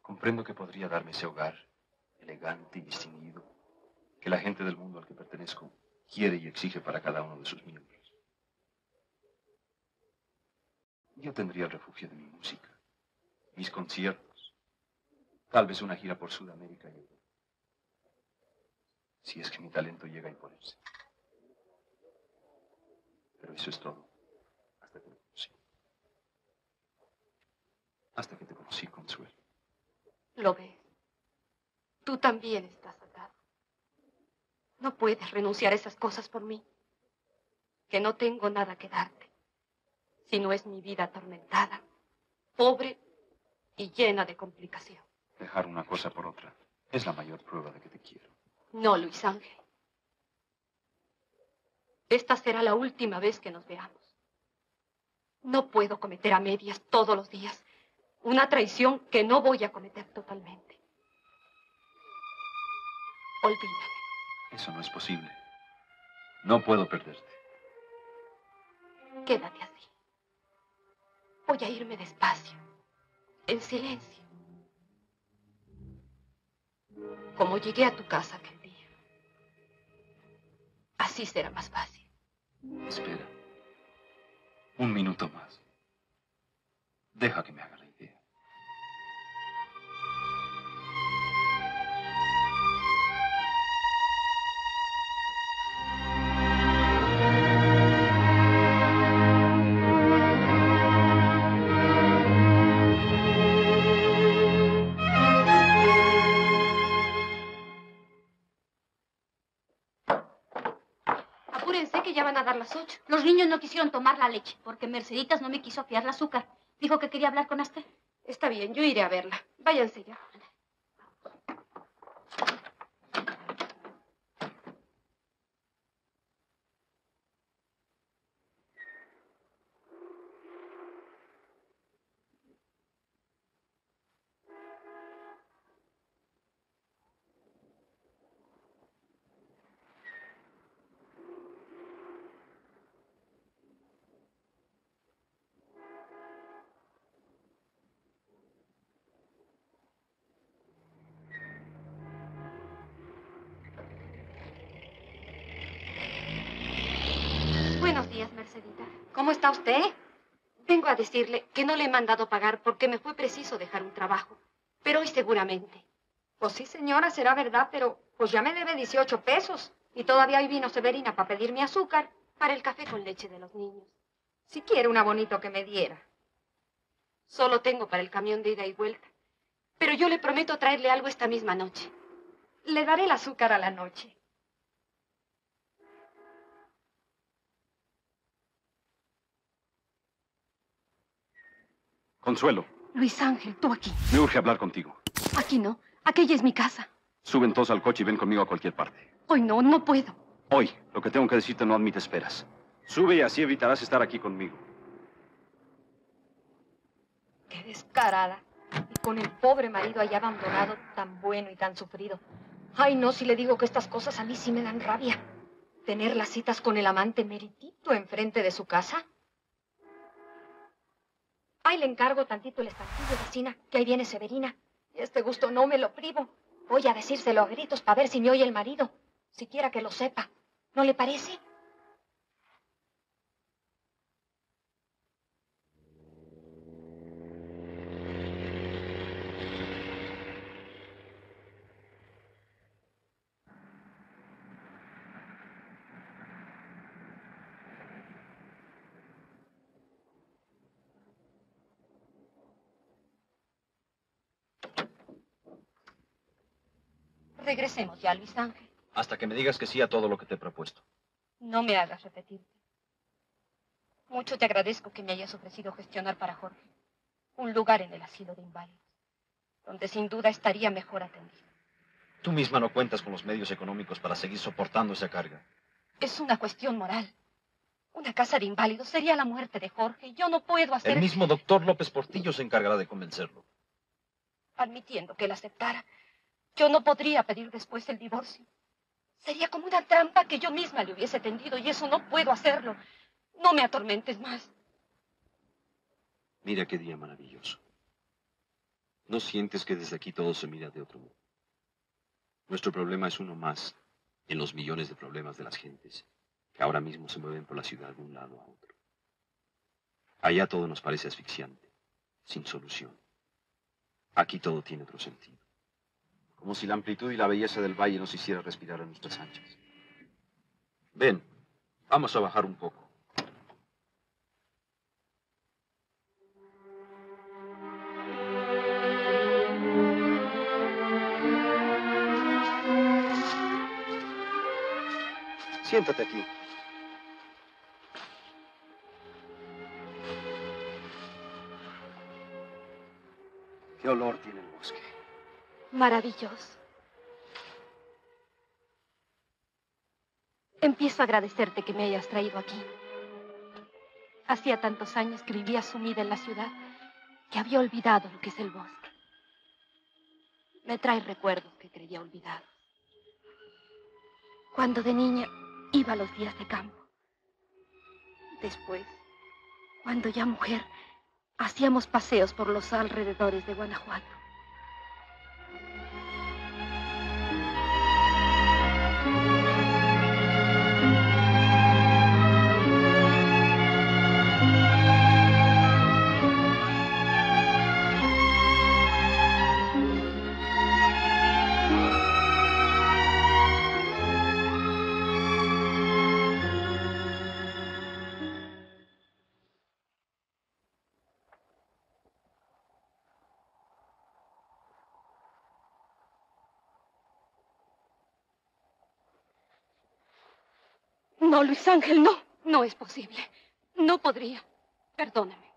Comprendo que podría darme ese hogar elegante y distinguido que la gente del mundo al que pertenezco quiere y exige para cada uno de sus miembros. Yo tendría el refugio de mi música, mis conciertos, tal vez una gira por Sudamérica y Europa. Si es que mi talento llega a imponerse. Pero eso es todo. Hasta que te conocí. Hasta que te conocí, Consuelo. Lo ves. Tú también estás atado. No puedes renunciar a esas cosas por mí. Que no tengo nada que darte. Si no es mi vida atormentada, pobre y llena de complicación. Dejar una cosa por otra es la mayor prueba de que te quiero. No, Luis Ángel. Esta será la última vez que nos veamos. No puedo cometer a medias todos los días una traición que no voy a cometer totalmente. Olvídame. Eso no es posible. No puedo perderte. Quédate así. Voy a irme despacio, en silencio. Como llegué a tu casa aquel día. Así será más fácil. Espera. Un minuto más. Deja que me haga la idea. A dar las ocho. Los niños no quisieron tomar la leche porque Merceditas no me quiso fiar el azúcar. Dijo que quería hablar con usted. Está bien, yo iré a verla. Váyanse ya. ¿Cómo está usted? Vengo a decirle que no le he mandado pagar porque me fue preciso dejar un trabajo. Pero hoy seguramente. Pues sí, señora, será verdad, pero pues ya me debe dieciocho pesos. Y todavía hoy vino Severina para pedirme azúcar para el café con leche de los niños. Si quiere una bonito que me diera. Solo tengo para el camión de ida y vuelta. Pero yo le prometo traerle algo esta misma noche. Le daré el azúcar a la noche. Consuelo. Luis Ángel, tú aquí. Me urge hablar contigo. Aquí no. Aquella es mi casa. Sube entonces al coche y ven conmigo a cualquier parte. Hoy no, no puedo. Hoy, lo que tengo que decirte no admite esperas. Sube y así evitarás estar aquí conmigo. Qué descarada. Y con el pobre marido allá abandonado, tan bueno y tan sufrido. Ay, no, si le digo que estas cosas a mí sí me dan rabia. tener las citas con el amante meritito enfrente de su casa? Ahí le encargo tantito el estampillo, vecina, que ahí viene Severina. Este gusto no me lo privo. Voy a decírselo a gritos para ver si me oye el marido. Siquiera que lo sepa. ¿No le parece? Regresemos ya, Luis Ángel. Hasta que me digas que sí a todo lo que te he propuesto. No me hagas repetirte. Mucho te agradezco que me hayas ofrecido gestionar para Jorge un lugar en el asilo de inválidos, donde sin duda estaría mejor atendido. Tú misma no cuentas con los medios económicos para seguir soportando esa carga. Es una cuestión moral. Una casa de inválidos sería la muerte de Jorge y yo no puedo hacer... El mismo doctor López Portillo se encargará de convencerlo. Admitiendo que él aceptara... Yo no podría pedir después el divorcio. Sería como una trampa que yo misma le hubiese tendido y eso no puedo hacerlo. No me atormentes más. Mira qué día maravilloso. ¿No sientes que desde aquí todo se mira de otro modo? Nuestro problema es uno más en los millones de problemas de las gentes que ahora mismo se mueven por la ciudad de un lado a otro. Allá todo nos parece asfixiante, sin solución. Aquí todo tiene otro sentido. Como si la amplitud y la belleza del valle nos hiciera respirar a nuestras anchas. Ven, vamos a bajar un poco. Siéntate aquí. ¿Qué olor tiene el bosque? Maravilloso. Empiezo a agradecerte que me hayas traído aquí. Hacía tantos años que vivía sumida en la ciudad que había olvidado lo que es el bosque. Me trae recuerdos que creía olvidados. Cuando de niña iba a los días de campo. Después, cuando ya mujer, hacíamos paseos por los alrededores de Guanajuato. No, Luis Ángel, no. No es posible. No podría. Perdóname.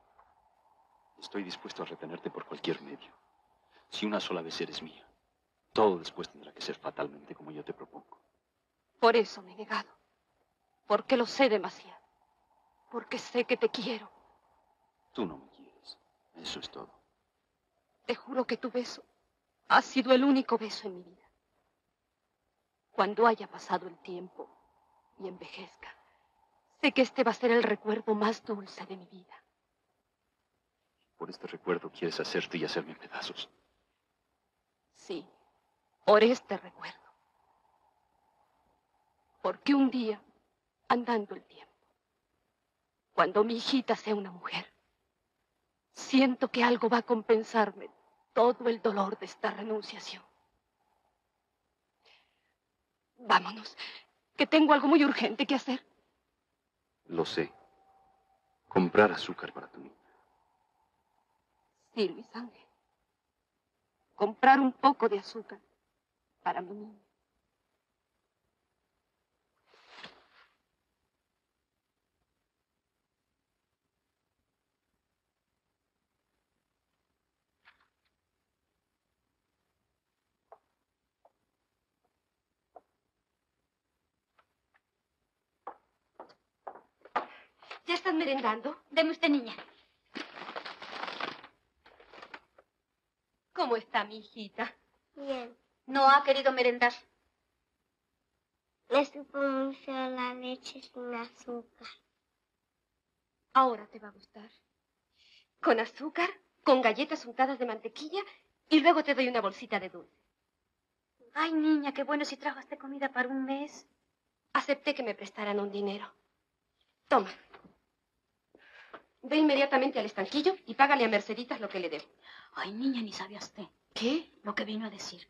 Estoy dispuesto a retenerte por cualquier medio. Si una sola vez eres mía, todo después tendrá que ser fatalmente como yo te propongo. Por eso me he negado. Porque lo sé demasiado. Porque sé que te quiero. Tú no me quieres. Eso es todo. Te juro que tu beso ha sido el único beso en mi vida. Cuando haya pasado el tiempo... y envejezca, sé que este va a ser el recuerdo más dulce de mi vida. Por este recuerdo quieres hacerte y hacerme pedazos. Sí, por este recuerdo. Porque un día, andando el tiempo, cuando mi hijita sea una mujer, siento que algo va a compensarme todo el dolor de esta renunciación. Vámonos. Que tengo algo muy urgente que hacer. Lo sé. Comprar azúcar para tu niña. Sí, Luis Ángel. Comprar un poco de azúcar para mi niña. ¿Ya están merendando? Deme usted, niña. ¿Cómo está mi hijita? Bien. ¿No ha querido merendar? Me supo muy feo la leche sin azúcar. Ahora te va a gustar. Con azúcar, con galletas untadas de mantequilla y luego te doy una bolsita de dulce. Ay, niña, qué bueno si trabajaste comida para un mes. Acepté que me prestaran un dinero. Toma. Ve inmediatamente al estanquillo y págale a Merceditas lo que le debo. Ay, niña, ni sabía usted. ¿Qué? Lo que vino a decir.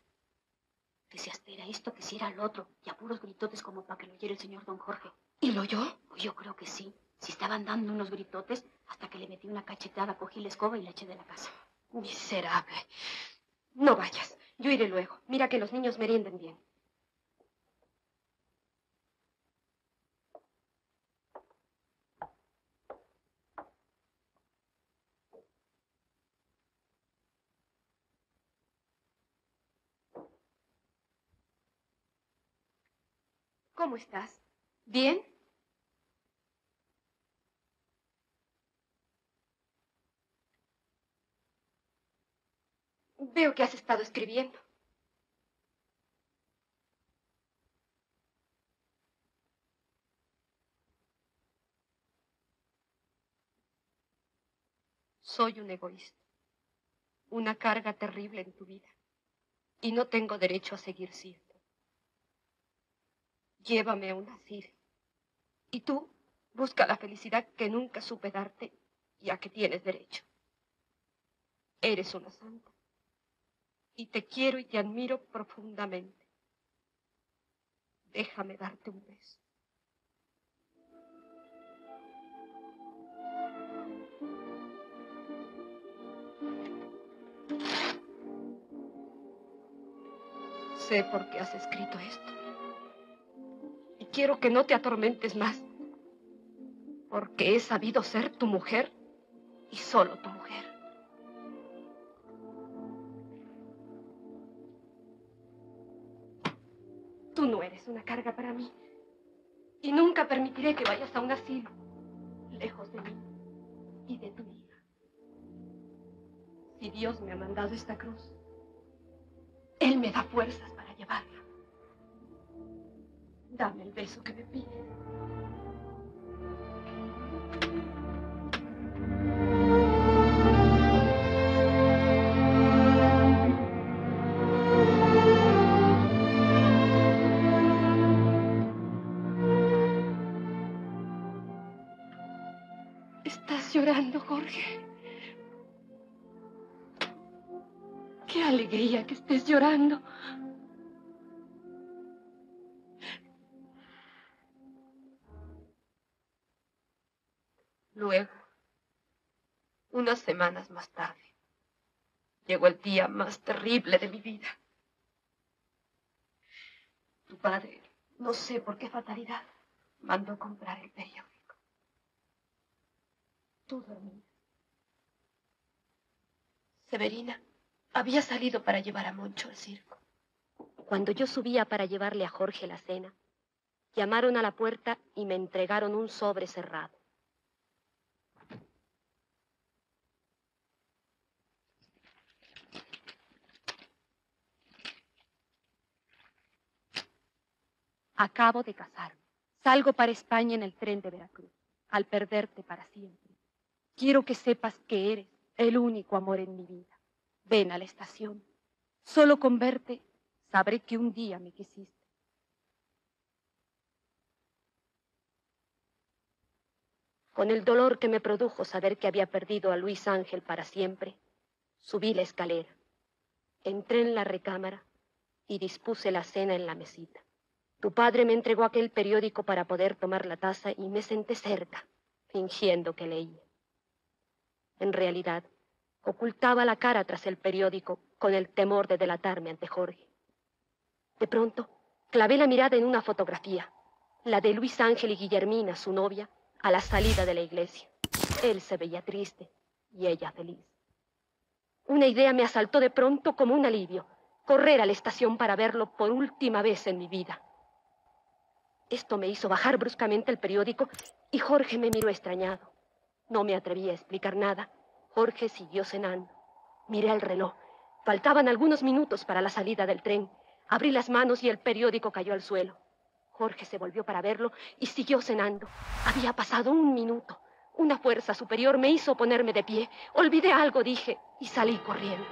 Que si hasta era esto, que si era lo otro, y a puros gritotes como para que lo oyera el señor don Jorge. ¿Y lo oyó? Yo creo que sí. Si estaban dando unos gritotes, hasta que le metí una cachetada, cogí la escoba y la eché de la casa. Miserable. No vayas, yo iré luego. Mira que los niños merienden bien. ¿Cómo estás? ¿Bien? Veo que has estado escribiendo. Soy un egoísta, una carga terrible en tu vida, y no tengo derecho a seguir siendo. Llévame a un asilo. Y tú, busca la felicidad que nunca supe darte, ya que tienes derecho. Eres una santa. Y te quiero y te admiro profundamente. Déjame darte un beso. Sé por qué has escrito esto. Quiero que no te atormentes más, porque he sabido ser tu mujer y solo tu mujer. Tú no eres una carga para mí y nunca permitiré que vayas a un asilo, lejos de mí y de tu hija. Si Dios me ha mandado esta cruz, Él me da fuerzas para llevarla. Dame el beso que me pides. ¿Estás llorando, Jorge? ¡Qué alegría que estés llorando! Luego, unas semanas más tarde, llegó el día más terrible de mi vida. Tu padre, no sé por qué fatalidad, mandó comprar el periódico. Tú dormías. Severina había salido para llevar a Moncho al circo. Cuando yo subía para llevarle a Jorge la cena, llamaron a la puerta y me entregaron un sobre cerrado. Acabo de casarme. Salgo para España en el tren de Veracruz, al perderte para siempre. Quiero que sepas que eres el único amor en mi vida. Ven a la estación. Solo con verte sabré que un día me quisiste. Con el dolor que me produjo saber que había perdido a Luis Ángel para siempre, subí la escalera, entré en la recámara y dispuse la cena en la mesita. Tu padre me entregó aquel periódico para poder tomar la taza y me senté cerca, fingiendo que leía. En realidad, ocultaba la cara tras el periódico con el temor de delatarme ante Jorge. De pronto, clavé la mirada en una fotografía, la de Luis Ángel y Guillermina, su novia, a la salida de la iglesia. Él se veía triste y ella feliz. Una idea me asaltó de pronto como un alivio, correr a la estación para verlo por última vez en mi vida. Esto me hizo bajar bruscamente el periódico y Jorge me miró extrañado. No me atreví a explicar nada. Jorge siguió cenando. Miré el reloj. Faltaban algunos minutos para la salida del tren. Abrí las manos y el periódico cayó al suelo. Jorge se volvió para verlo y siguió cenando. Había pasado un minuto. Una fuerza superior me hizo ponerme de pie. Olvidé algo, dije, y salí corriendo.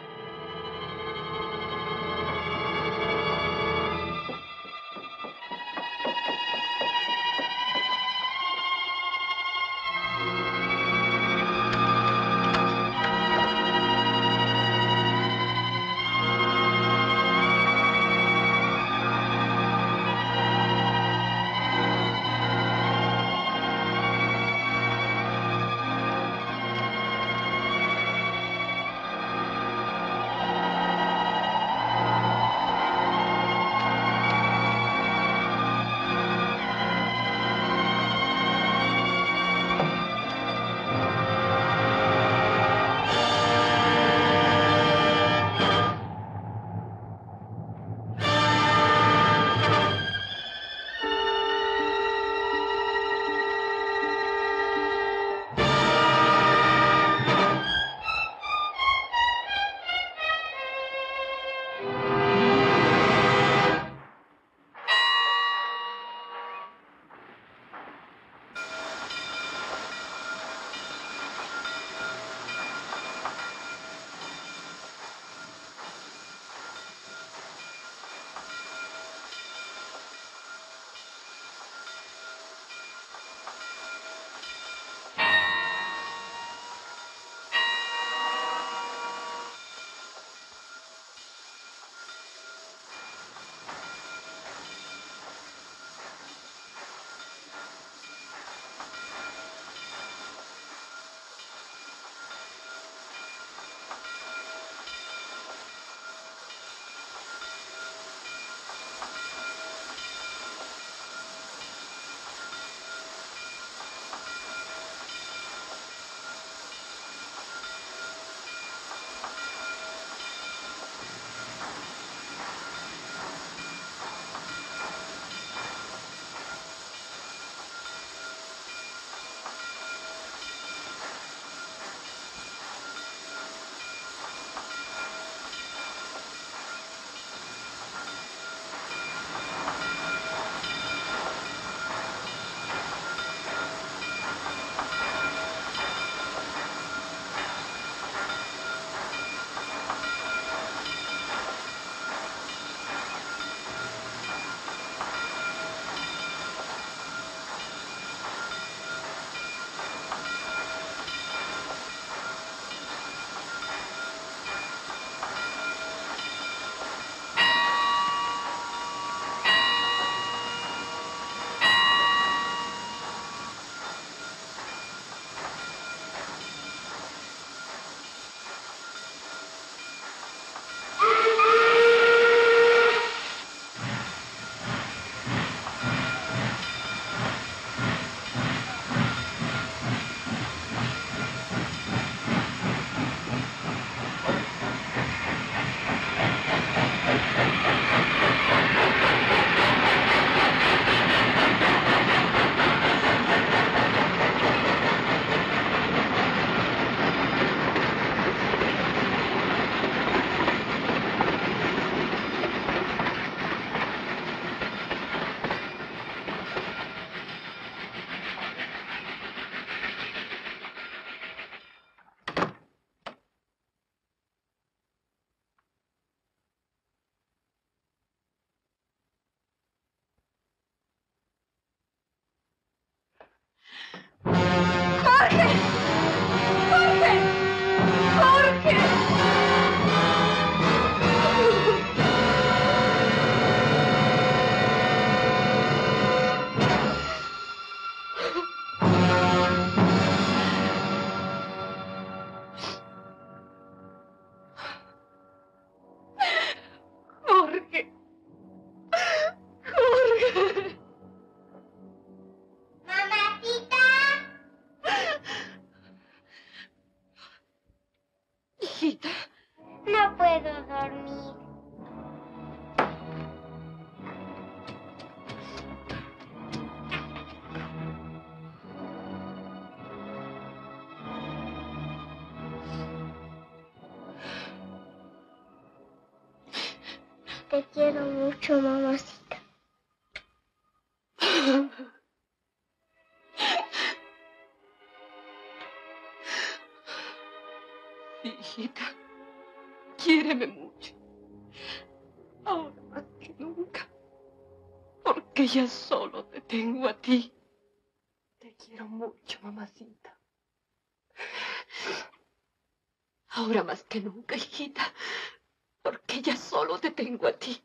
Te quiero mucho, mamacita. Hijita, quiéreme mucho. Ahora más que nunca. Porque ya solo te tengo a ti. Te quiero mucho, mamacita. Ahora más que nunca, hijita. Porque ya solo te tengo a ti.